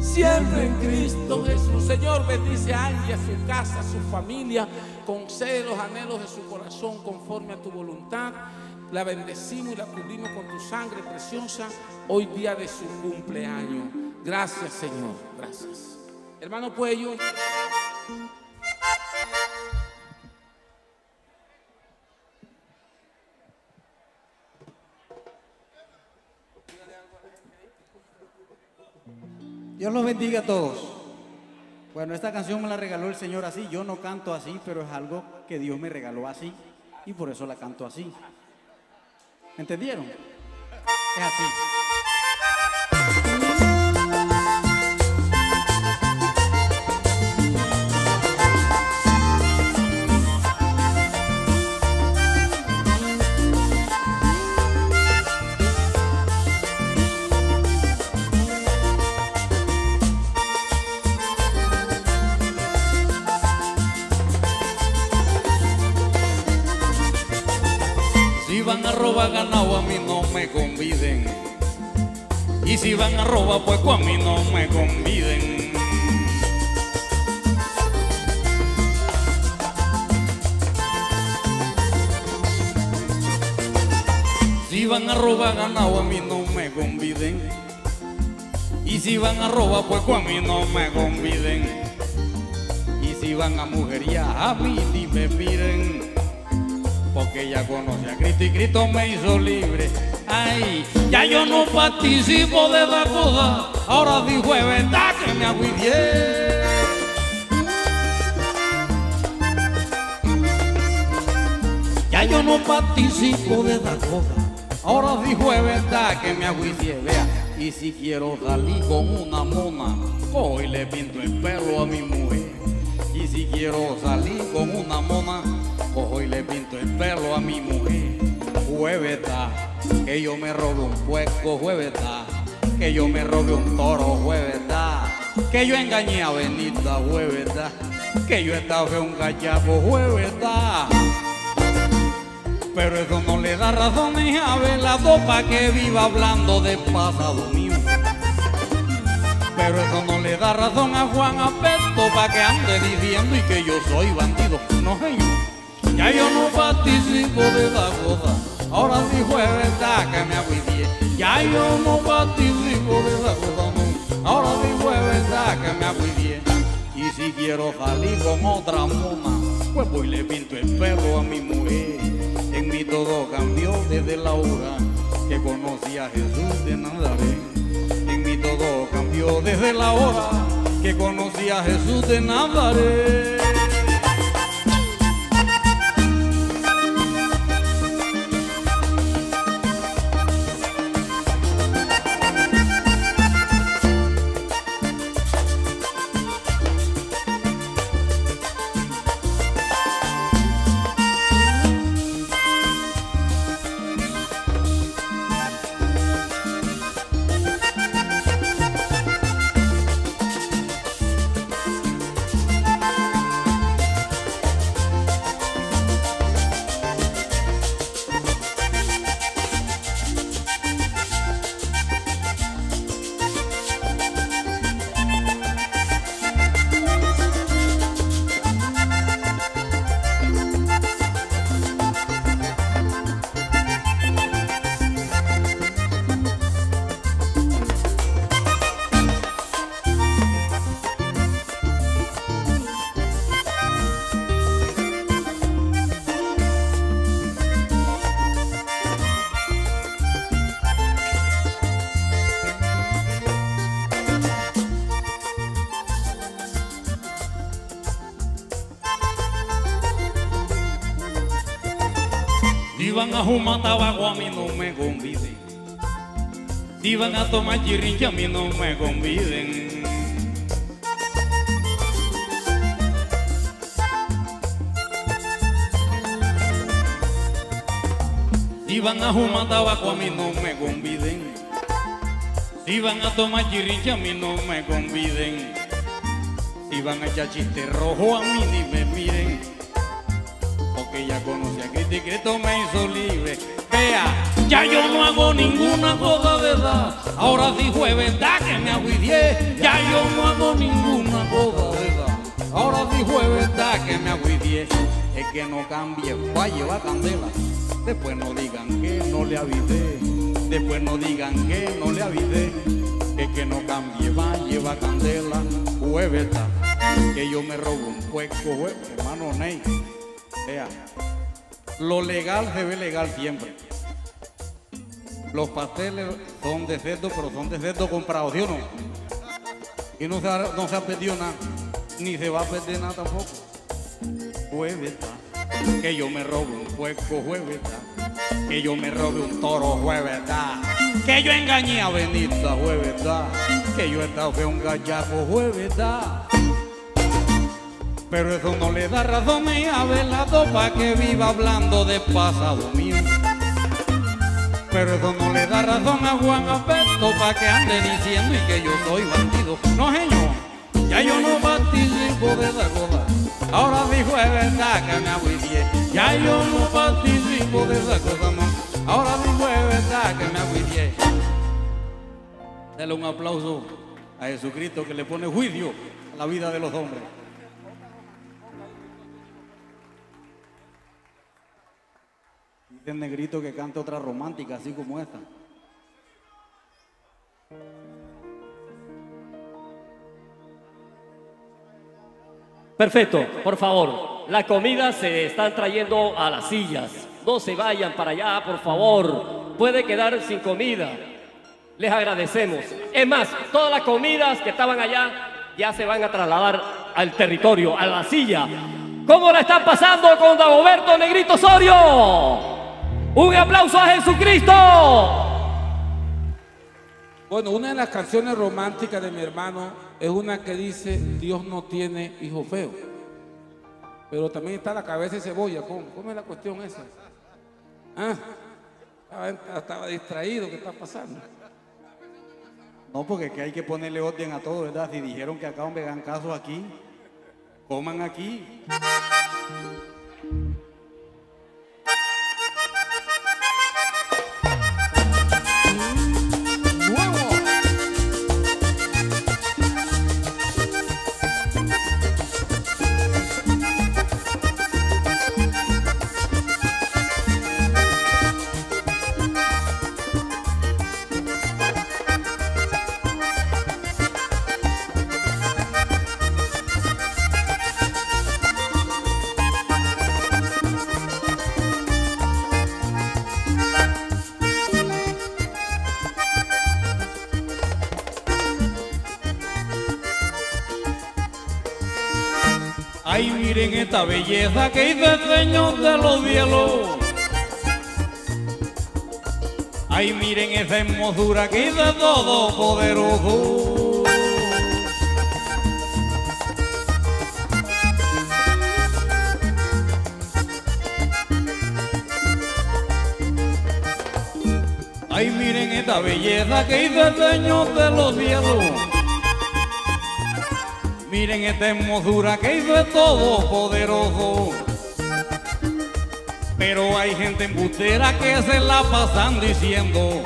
siempre en Cristo Jesús. Señor, bendice a Angie, a su casa, a su familia, concede los anhelos de su corazón conforme a tu voluntad. La bendecimos y la cubrimos con tu sangre preciosa hoy día de su cumpleaños. Gracias, Señor, gracias. Hermano Puello. Dios los bendiga a todos. Bueno, esta canción me la regaló el Señor así. Yo no canto así, pero es algo que Dios me regaló así, y por eso la canto así. ¿Entendieron? Es así. Ganado a mí no me conviden, y si van a robar pues a mí no me conviden. Si van a robar ganado a mí no me conviden, y si van a robar pues a mí no me conviden, y si van a mujería a mí ni me piden, porque ella conoce a Cristo y Cristo me hizo libre. Ay, ya yo no participo de la cosa, ahora dijo es verdad que me agüité. Ya yo no participo de la cosa, ahora dijo es verdad que me agüité. Vea, y si quiero salir con una mona, cojo y le pinto el pelo a mi mujer. Y si quiero salir con una mona, cojo y le pinto el pelo a mi mujer. Jueveta, que yo me robe un puerco, jueveta, que yo me robe un toro, jueveta, que yo engañé a Benita, jueveta, que yo estaba un cachapo, jueveta. Pero eso no le da razones a Velado para que viva hablando de pasado mío. Pero eso no le da razón a Juan Apesto para que ande diciendo y que yo soy bandido. No, señor. Ya yo no participo de la cosa, ahora dijo es verdad que me agüité. Ya yo no participo de la cosa, no, ahora dijo es verdad que me agüité. Y si quiero salir con otra mona, pues voy y le pinto el pelo a mi mujer. En mí todo cambió desde la hora que conocí a Jesús de Nazaret. En mí todo cambió desde la hora que conocí a Jesús de Nazaret. Si van a fumar tabaco a mí no me conviden, si van a tomar chirrinche a mí no me conviden. Si van a fumar tabaco a mí no me conviden, si van a tomar chirrinche a mí no me conviden, si van a echar chiste rojo a mí ni me miren. que ella conocía, que el decreto me hizo libre. Vea, ya yo no hago ninguna cosa de edad, ahora sí fue verdad que me agüidié. Ya yo no hago ninguna cosa de edad, ahora sí fue verdad que me agüidié. Es que no cambie, va a llevar candela, después no digan que no le avisé, después no digan que no le avisé. Es que no cambie, va a llevar candela, fue verdad que yo me robo un pueco, hermano Ney. Vea, lo legal se ve legal siempre. Los pasteles son de cerdo, pero son de cerdo comprado, ¿sí o no? Y no se ha, no se ha perdido nada, ni se va a perder nada tampoco. Jueves, ¿tá? Que yo me robe un pueco, jueves, ¿tá? Que yo me robe un toro, jueves, ¿tá? Que yo engañé a Benita, jueves, ¿tá? Que yo estafé un gallaco, jueves, ¿tá? Pero eso no le da razón a Abelardo pa' que viva hablando de pasado mío. Pero eso no le da razón a Juan Alberto pa' que ande diciendo y que yo soy bandido. No, señor, ya yo no participo de esa cosa, ahora dijo es verdad que me agüidié. Ya yo no participo de esa cosa, no, ahora dijo es verdad que me agüidié. Dale un aplauso a Jesucristo que le pone juicio a la vida de los hombres. El negrito que canta otra romántica así como esta. Perfecto, por favor, la comida se está trayendo a las sillas, no se vayan para allá, por favor, puede quedar sin comida, les agradecemos. Es más, todas las comidas que estaban allá ya se van a trasladar al territorio, a la silla. ¿Cómo la están pasando con Dagoberto Negrito Osorio? ¡Un aplauso a Jesucristo! Bueno, una de las canciones románticas de mi hermano es una que dice Dios no tiene hijo feo. Pero también está la cabeza de cebolla. ¿Cómo, ¿Cómo es la cuestión esa? ¿Ah? Estaba, estaba distraído, ¿qué está pasando? No, porque es que hay que ponerle orden a todo, ¿verdad? Si dijeron que acá un vegan caso aquí, coman aquí. Miren esta belleza que hizo el Señor de los cielos. Ay, miren esa hermosura que hizo el Todopoderoso. Ay, miren esta belleza que hizo el Señor de los cielos. Miren esta hermosura que hizo el Todopoderoso. Pero hay gente embustera que se la pasan diciendo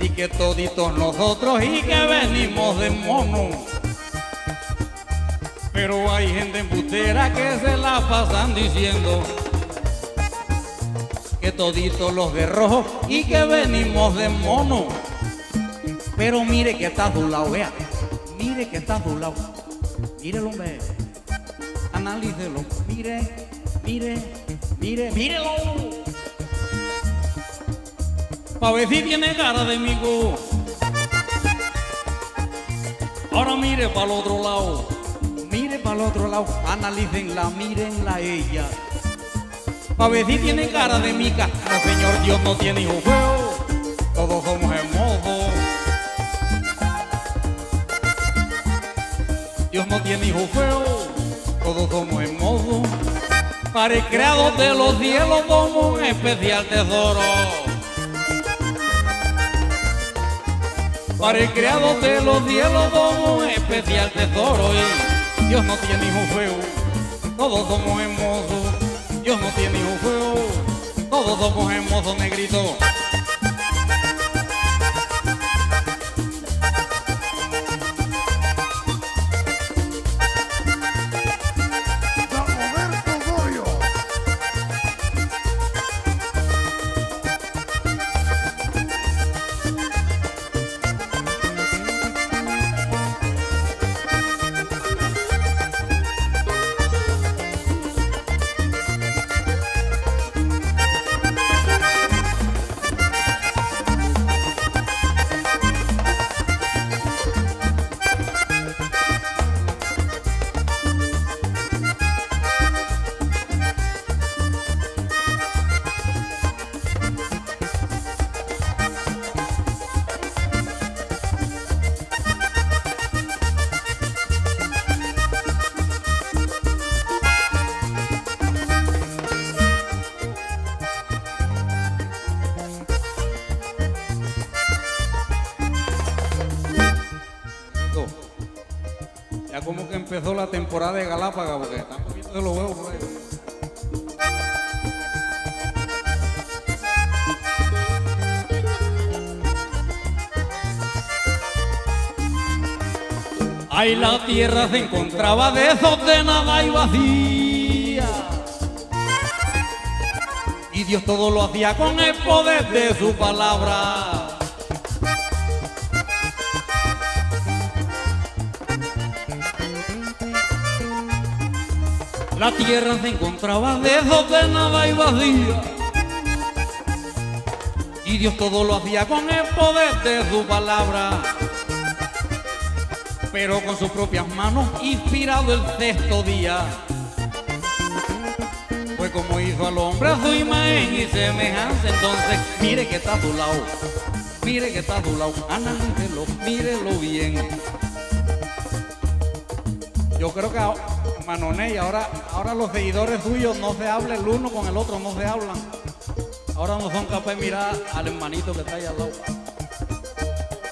y que toditos nosotros y que venimos de mono. Pero hay gente embustera que se la pasan diciendo que toditos los de rojo y que venimos de mono. Pero mire que está a su lado, vea. Mire que está doblado, mírelo, ve, analícelo, mire, mire, mire, mírelo. Pa' ver si tiene cara de amigo. Ahora mire para el otro lado, mire para el otro lado, analícenla, mírenla ella. Pa' ver si tiene cara de mica. No, señor, Dios no tiene hijo feo, todos somos hermosos. Dios no tiene hijo feo, todos somos hermosos. Para el creador de los cielos como un especial tesoro. Para el creador de los cielos como un especial tesoro. Dios no tiene hijo feo, todos somos hermosos. Dios no tiene un juego, todos somos hermosos, negrito. Como que empezó la temporada de Galápagos, porque están comiendo de los huevos por ahí. Ahí la tierra se encontraba desordenada y vacía, y Dios todo lo hacía con el poder de su palabra. La tierra se encontraba desordenada y vacía, y Dios todo lo hacía con el poder de su palabra. Pero con sus propias manos, inspirado el sexto día, fue como hizo al hombre a su imagen y semejanza. Entonces, mire que está a tu lado, mire que está a tu lado, analícelo, mírelo bien. Yo creo que ahora, hermano Oney, ahora, ahora los seguidores suyos no se hablan el uno con el otro, no se hablan. Ahora no son capaces de mirar al hermanito que está allá al lado.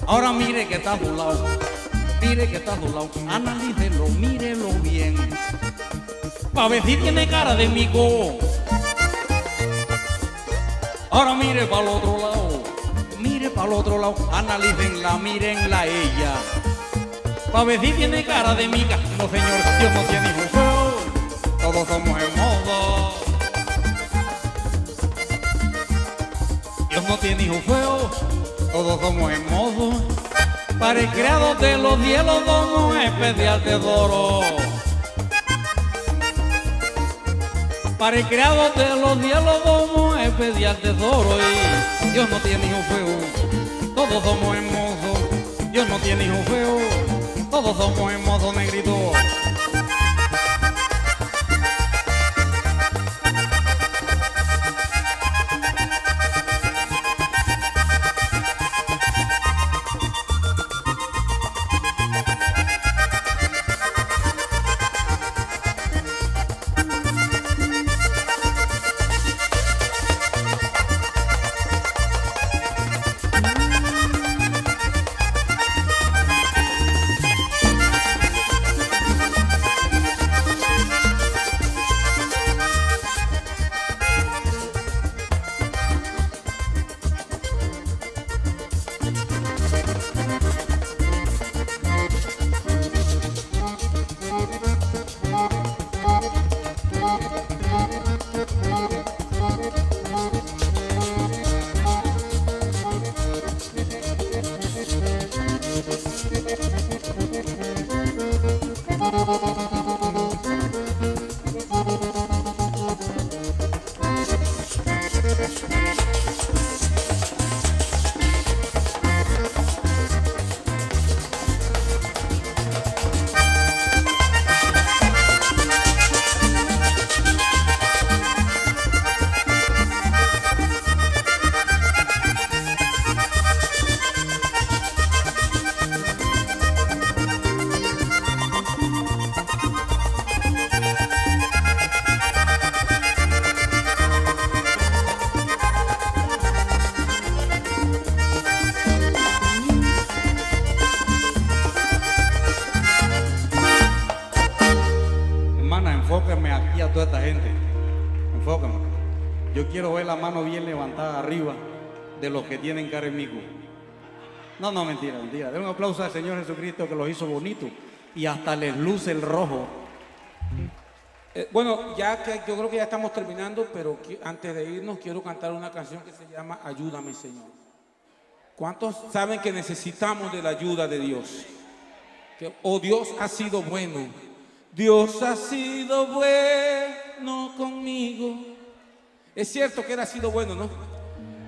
Ahora mire que está a su lado, mire que está a su lado, analícelo, mírelo bien. Pa' ver si tiene cara de mico. Ahora mire para el otro lado, mire para el otro lado, analícenla, mírenla ella. Pa' ver si tiene cara de mica. No señor, Dios no tiene hijos, todos somos hermosos. Dios no tiene hijos feos, todos somos hermosos. Para el creador de los cielos somos un especial tesoro. Para el creador de los cielos somos un especial tesoro. Y Dios no tiene hijos feos, todos somos hermosos. Dios no tiene hijos feos, todos somos hermosos, negrito. Enfócame. Yo quiero ver la mano bien levantada arriba de los que tienen caremico. No, no, mentira, mentira. Den un aplauso al Señor Jesucristo que los hizo bonito y hasta les luce el rojo. Eh, bueno, ya que yo creo que ya estamos terminando, pero que, antes de irnos quiero cantar una canción que se llama Ayúdame, Señor. ¿Cuántos saben que necesitamos de la ayuda de Dios? Que, oh, Dios ha sido bueno. Dios ha sido bueno conmigo. Es cierto que Él ha sido bueno, ¿no?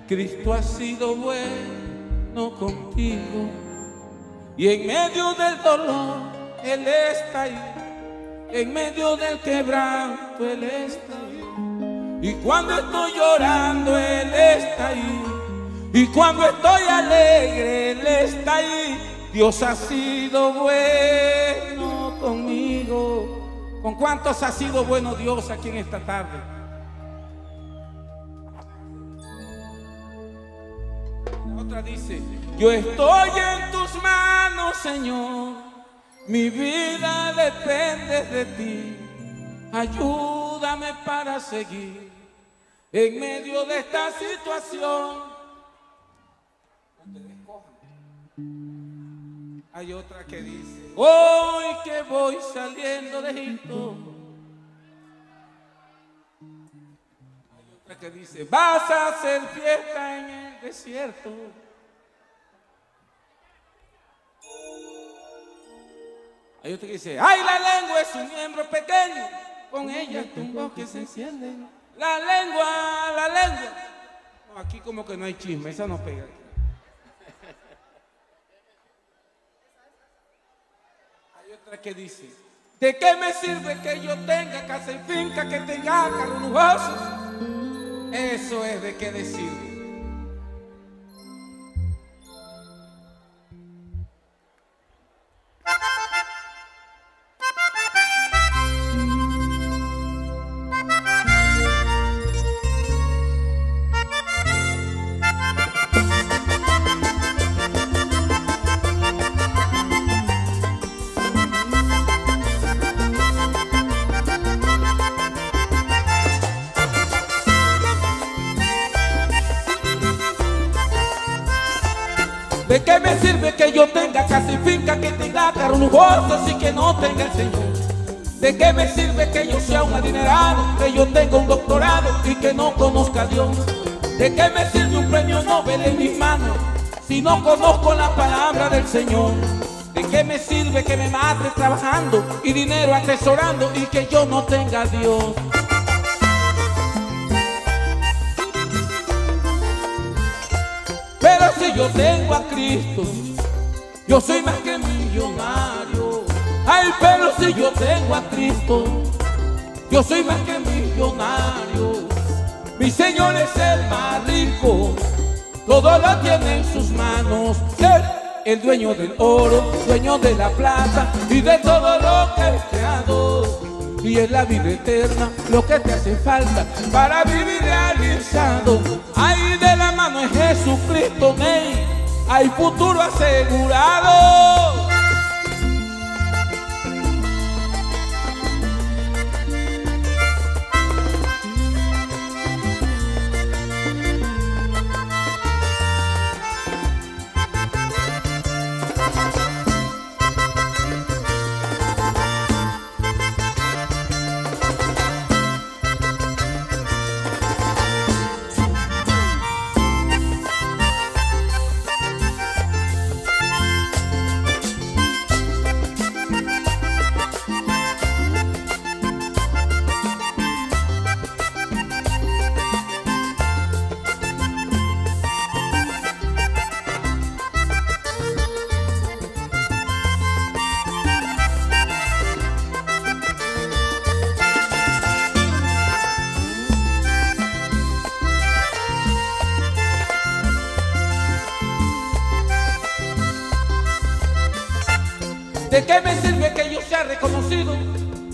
Cristo ha sido bueno contigo. Y en medio del dolor, Él está ahí. En medio del quebranto Él está ahí. Y cuando estoy llorando Él está ahí. Y cuando estoy alegre Él está ahí. Dios ha sido bueno conmigo. ¿Con cuántos ha sido bueno Dios aquí en esta tarde? La otra dice: yo estoy en tus manos, Señor. Mi vida depende de ti, ayúdame para seguir en medio de esta situación. Hay otra que dice: hoy que voy saliendo de Egipto. Hay otra que dice: vas a hacer fiesta en el desierto. Hay otro que dice: ay, la lengua es un miembro pequeño, con ella tumbos que se encienden. La lengua, la lengua. No, aquí como que no hay chisme, esa no pega. Hay otra que dice: ¿de qué me sirve que yo tenga casa y finca, que tenga carros lujosos? Eso es de qué decir. ¿De qué me sirve que yo tenga casa y finca, que tenga carros lujosos y que no tenga el Señor? ¿De qué me sirve que yo sea un adinerado, que yo tenga un doctorado y que no conozca a Dios? ¿De qué me sirve un premio Nobel en mis manos si no conozco la palabra del Señor? ¿De qué me sirve que me mate trabajando y dinero atesorando y que yo no tenga a Dios? Pero si yo tengo a Cristo, yo soy más que millonario. Ay, pero si yo tengo a Cristo, yo soy más que millonario. Mi Señor es el más rico, todo lo tiene en sus manos. Él, el dueño del oro, dueño de la plata y de todo lo que es creado. Y es la vida eterna lo que te hace falta para vivir realizado. Ay, de la mano de Jesucristo, Ney, hay futuro asegurado. ¿De qué me sirve que yo sea reconocido?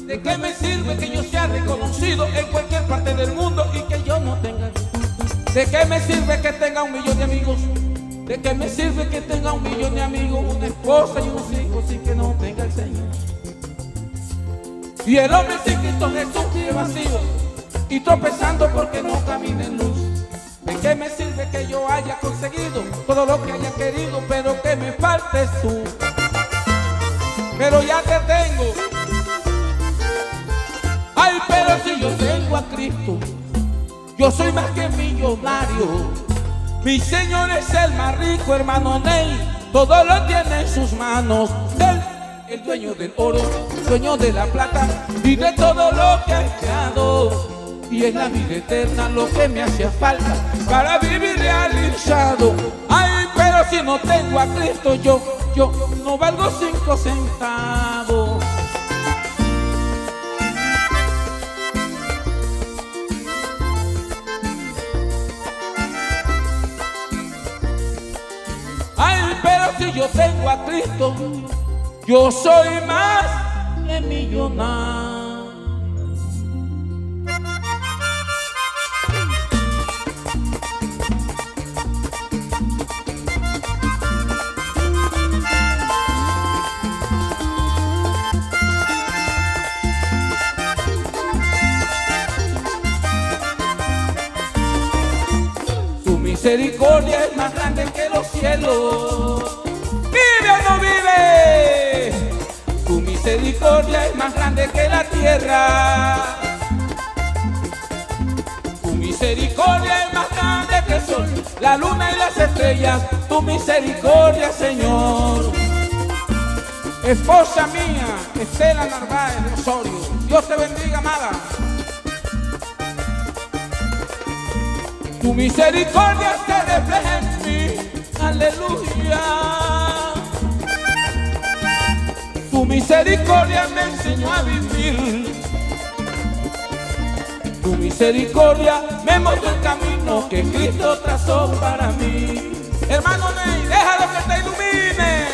¿De qué me sirve que yo sea reconocido en cualquier parte del mundo y que yo no tenga Dios? ¿De qué me sirve que tenga un millón de amigos? ¿De qué me sirve que tenga un millón de amigos, una esposa y unos hijos y que no tenga el Señor? Y el hombre sin Cristo Jesús vive vacío. y tropezando porque no camina en luz. ¿De qué me sirve que yo haya conseguido todo lo que haya querido, pero que me faltes tú? Pero ya te tengo. Ay, pero si yo tengo a Cristo, yo soy más que millonario. Mi Señor es el más rico, hermano Ney, todo lo tiene en sus manos. Él, el dueño del oro, dueño de la plata y de todo lo que ha creado. Y es la vida eterna lo que me hacía falta para vivir realizado. Ay, pero si no tengo a Cristo yo, yo no valgo cinco centavos. Ay, pero si yo tengo a Cristo, yo soy más que millonario. Misericordia es más grande que los cielos. ¡Vive o no vive! Tu misericordia es más grande que la tierra. Tu misericordia es más grande que el sol, la luna y las estrellas. Tu misericordia, Señor. Esposa mía, Estela Narváez de Osorio, Dios te bendiga, amada. Tu misericordia se refleja en mí, aleluya. Tu misericordia me enseñó a vivir. Tu misericordia me mostró el camino que Cristo trazó para mí. Hermano Ney, déjalo que te ilumine.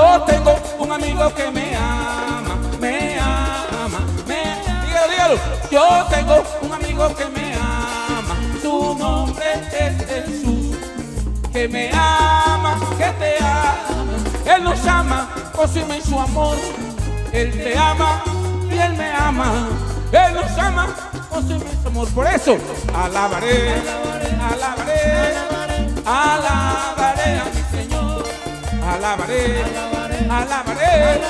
Yo tengo un amigo que me ama, me ama, me ama. Dígalo, dígalo. Yo tengo un amigo que me ama, su nombre es Jesús. Que me ama, que te ama. Él nos ama con su inmenso amor. Él te ama y él me ama. Él nos ama con su inmenso amor. Por eso, alabaré, alabaré, alabaré a mi Señor. Alabaré, alabaré,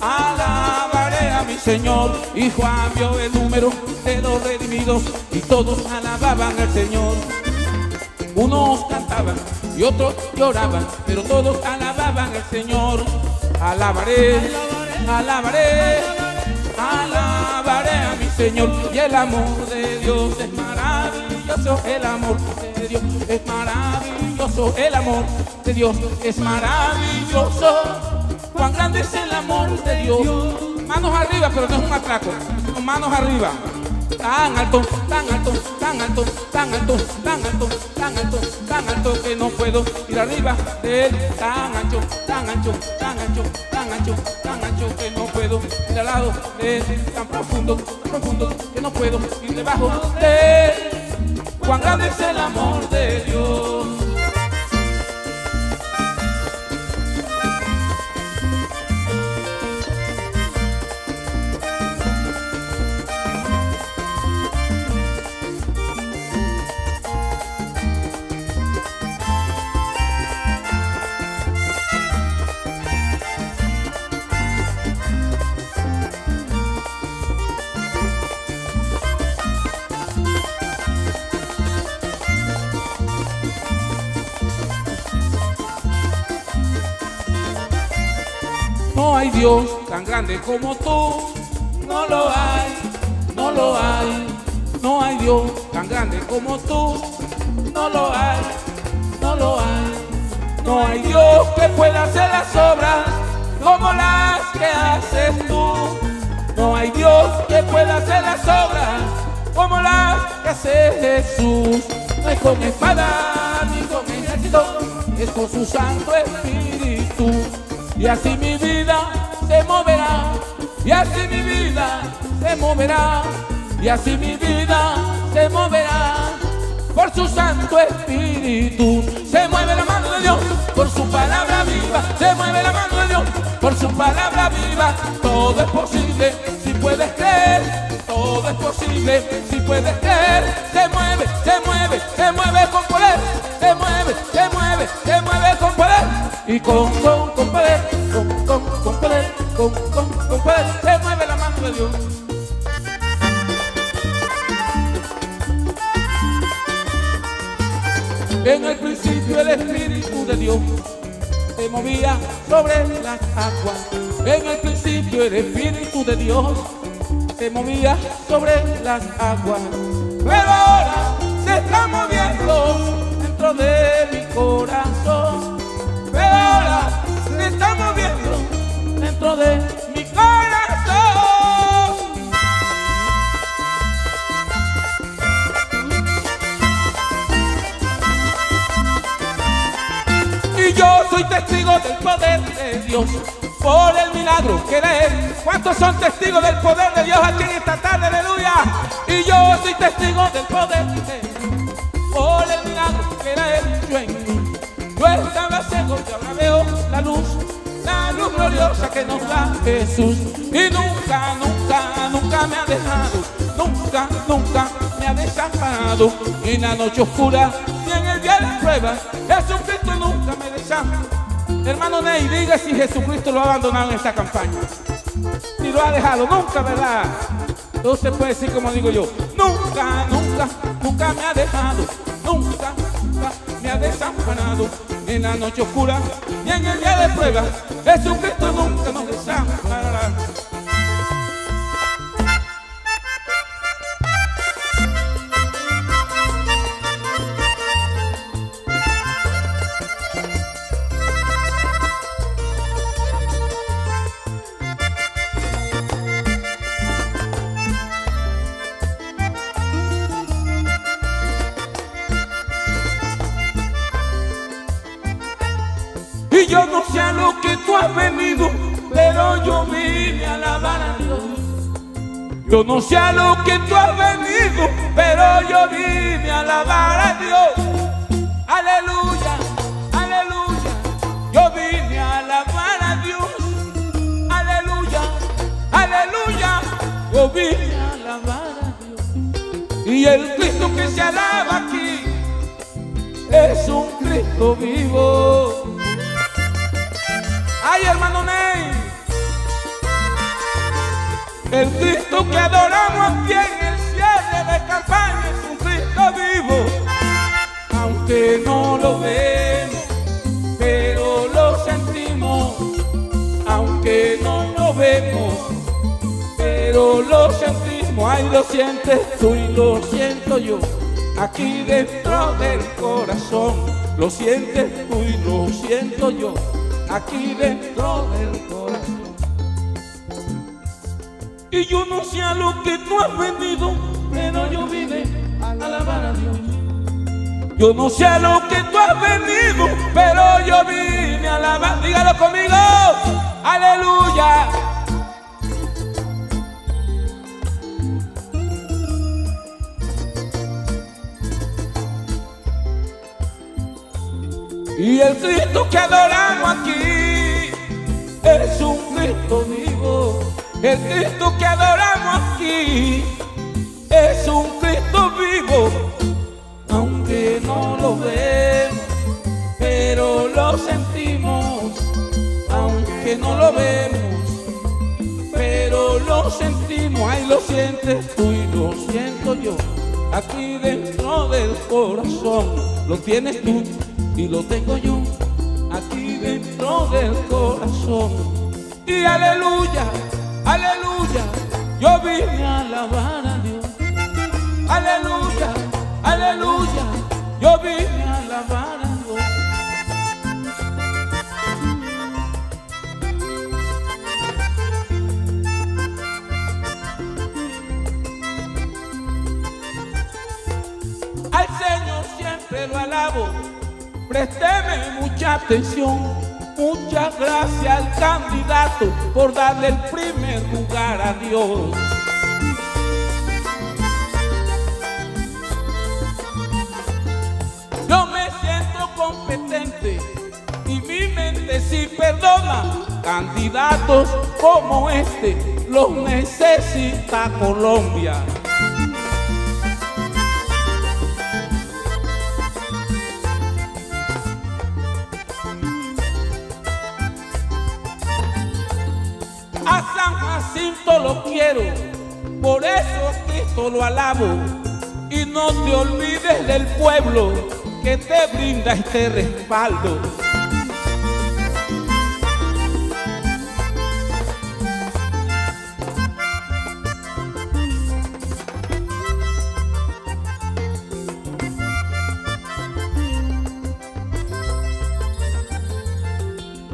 alabaré a mi Señor. Y Juan vio el número de los redimidos y todos alababan al Señor. Unos cantaban y otros lloraban, pero todos alababan al Señor. Alabaré, alabaré, alabaré a mi Señor. Y el amor de Dios es maravilloso, el amor de Dios es maravilloso, el amor de Dios es maravilloso. Cuán grande es el amor de Dios. Manos arriba, pero no es un atraco. Manos arriba. Tan alto, tan alto, tan alto, tan alto, tan alto, tan alto, tan alto que no puedo ir arriba de él. Tan ancho, tan ancho, tan ancho, tan ancho, tan ancho que no puedo ir al lado de él. Tan profundo, tan profundo que no puedo ir debajo de él. Cuán grande es el amor de Dios. Dios tan grande como tú, no lo hay, no lo hay. No hay Dios tan grande como tú, no lo hay, no lo hay. No hay Dios que pueda hacer las obras como las que haces tú. No hay Dios que pueda hacer las obras como las que hace Jesús. No es con espada ni con ejército, es con su Santo Espíritu. y así mi vida se moverá, y así mi vida se moverá, y así mi vida se moverá, por su Santo Espíritu. Se mueve la mano de Dios, por su palabra viva, se mueve la mano de Dios, por su palabra viva. Todo es posible si puedes creer, todo es posible si puedes creer. Se mueve, se mueve, se mueve con poder, se mueve, se mueve, se mueve con poder, y con, con, con poder, con, con, con poder, con, con, con poder, se mueve la mano de Dios. En el principio el Espíritu de Dios se movía sobre las aguas. En el principio el Espíritu de Dios se movía sobre las aguas. Pero ahora se está moviendo dentro de mi corazón. Pero ahora se está moviendo dentro de mi corazón. Yo soy testigo del poder de Dios, por el milagro que leer. ¿Cuántos son testigos del poder de Dios aquí en esta tarde? ¡Aleluya! Y yo soy testigo del poder de Dios, por el milagro que leer. Yo en mí, yo estaba ciego y ahora veo la luz, la luz gloriosa que nos da Jesús. Y nunca, nunca, nunca me ha dejado, nunca, nunca me ha desamparado. Y en la noche oscura y en el día de las pruebas, Jesucristo nunca me desamparó. Hermano Ney, diga si Jesucristo lo ha abandonado en esta campaña. Ni lo ha dejado, nunca, ¿verdad? Entonces puede decir como digo yo, nunca, nunca, nunca me ha dejado, nunca, nunca me ha desamparado. En la noche oscura y en el día de pruebas, Jesucristo nunca nos desamparará. Yo no sé a lo que tú has venido, pero yo vine a alabar a Dios. Yo no sé a lo que tú has venido, pero yo vine a alabar a Dios. Aleluya, aleluya, yo vine a alabar a Dios. Aleluya, aleluya, yo vine a alabar a Dios. Y el Cristo que se alaba aquí es un Cristo vivo. ¡Ay, hermano Ney! El Cristo que adoramos aquí en el cierre de campaña es un Cristo vivo. Aunque no lo vemos, pero lo sentimos. Aunque no lo vemos, pero lo sentimos. ¡Ay, lo sientes tú y lo siento yo! Aquí dentro del corazón, lo sientes tú y lo siento yo. Aquí dentro del corazón. Y yo no sé a lo que tú has venido, pero yo vine a alabar a Dios. Yo no sé a lo que tú has venido, pero yo vine a alabar. Dígalo conmigo. Aleluya. Y el Cristo que adoramos aquí es un Cristo vivo. El Cristo que adoramos aquí es un Cristo vivo. Aunque no lo vemos, pero lo sentimos. Aunque no lo vemos, pero lo sentimos. Ay, lo sientes tú y lo siento yo. Aquí dentro del corazón lo tienes tú y lo tengo yo, aquí dentro del corazón. Y aleluya, aleluya, yo vine a alabar a Dios. Aleluya, aleluya, yo vine a alabar a Dios. Al Señor siempre lo alabo. Présteme mucha atención, Muchas gracias al candidato por darle el primer lugar a Dios. Yo me siento competente y mi mente sí perdona. Candidatos como este los necesita Colombia. A San Jacinto lo quiero, por eso Cristo lo alabo. Y no te olvides del pueblo que te brinda este respaldo.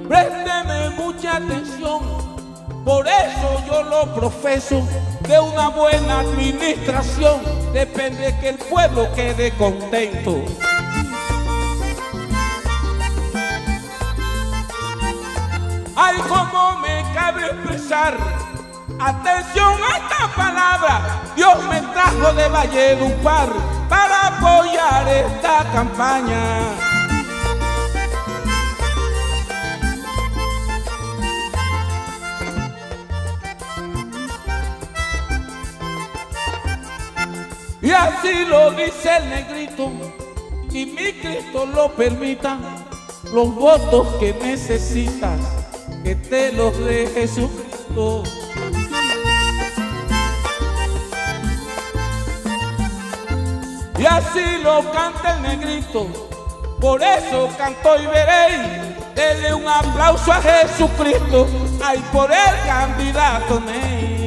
Présteme mucha atención. Por eso yo lo profeso, de una buena administración depende que el pueblo quede contento. Ay, cómo me cabe expresar, atención a esta palabra, Dios me trajo de Valledupar para apoyar esta campaña. Y así lo dice el Negrito, y mi Cristo lo permita, los votos que necesitas, que te los dé Jesucristo. Y así lo canta el Negrito, por eso canto y veréis, denle un aplauso a Jesucristo, ay por el candidato Oney.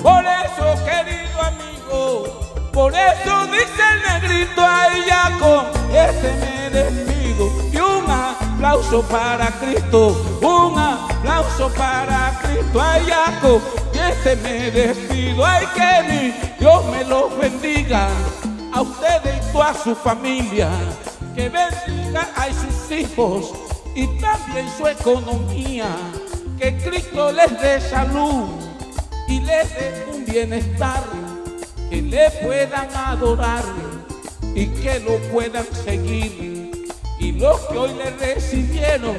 Por eso, querido amigo, por eso dice el Negrito a ella con este me despido. Y un aplauso para Cristo, un aplauso para Cristo a ella con este me despido. Ay, que mi Dios me los bendiga a ustedes y toda su familia, que bendiga a sus hijos y también su economía, que Cristo les dé salud y les dé un bienestar, que le puedan adorar y que lo puedan seguir. Y los que hoy le recibieron,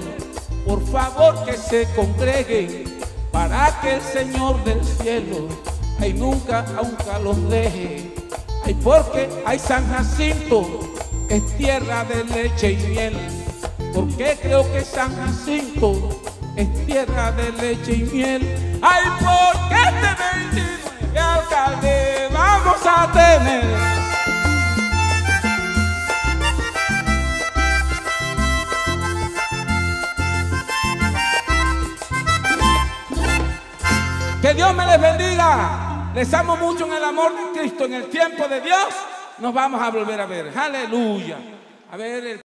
por favor que se congreguen para que el Señor del cielo, ay nunca, nunca los deje. Ay porque, ay San Jacinto es tierra de leche y miel, porque creo que San Jacinto es tierra de leche y miel. Ay, porque este veintinueve alcalde vamos a tener. Que Dios me les bendiga. Les amo mucho en el amor de Cristo. En el tiempo de Dios nos vamos a volver a ver. Aleluya. A ver el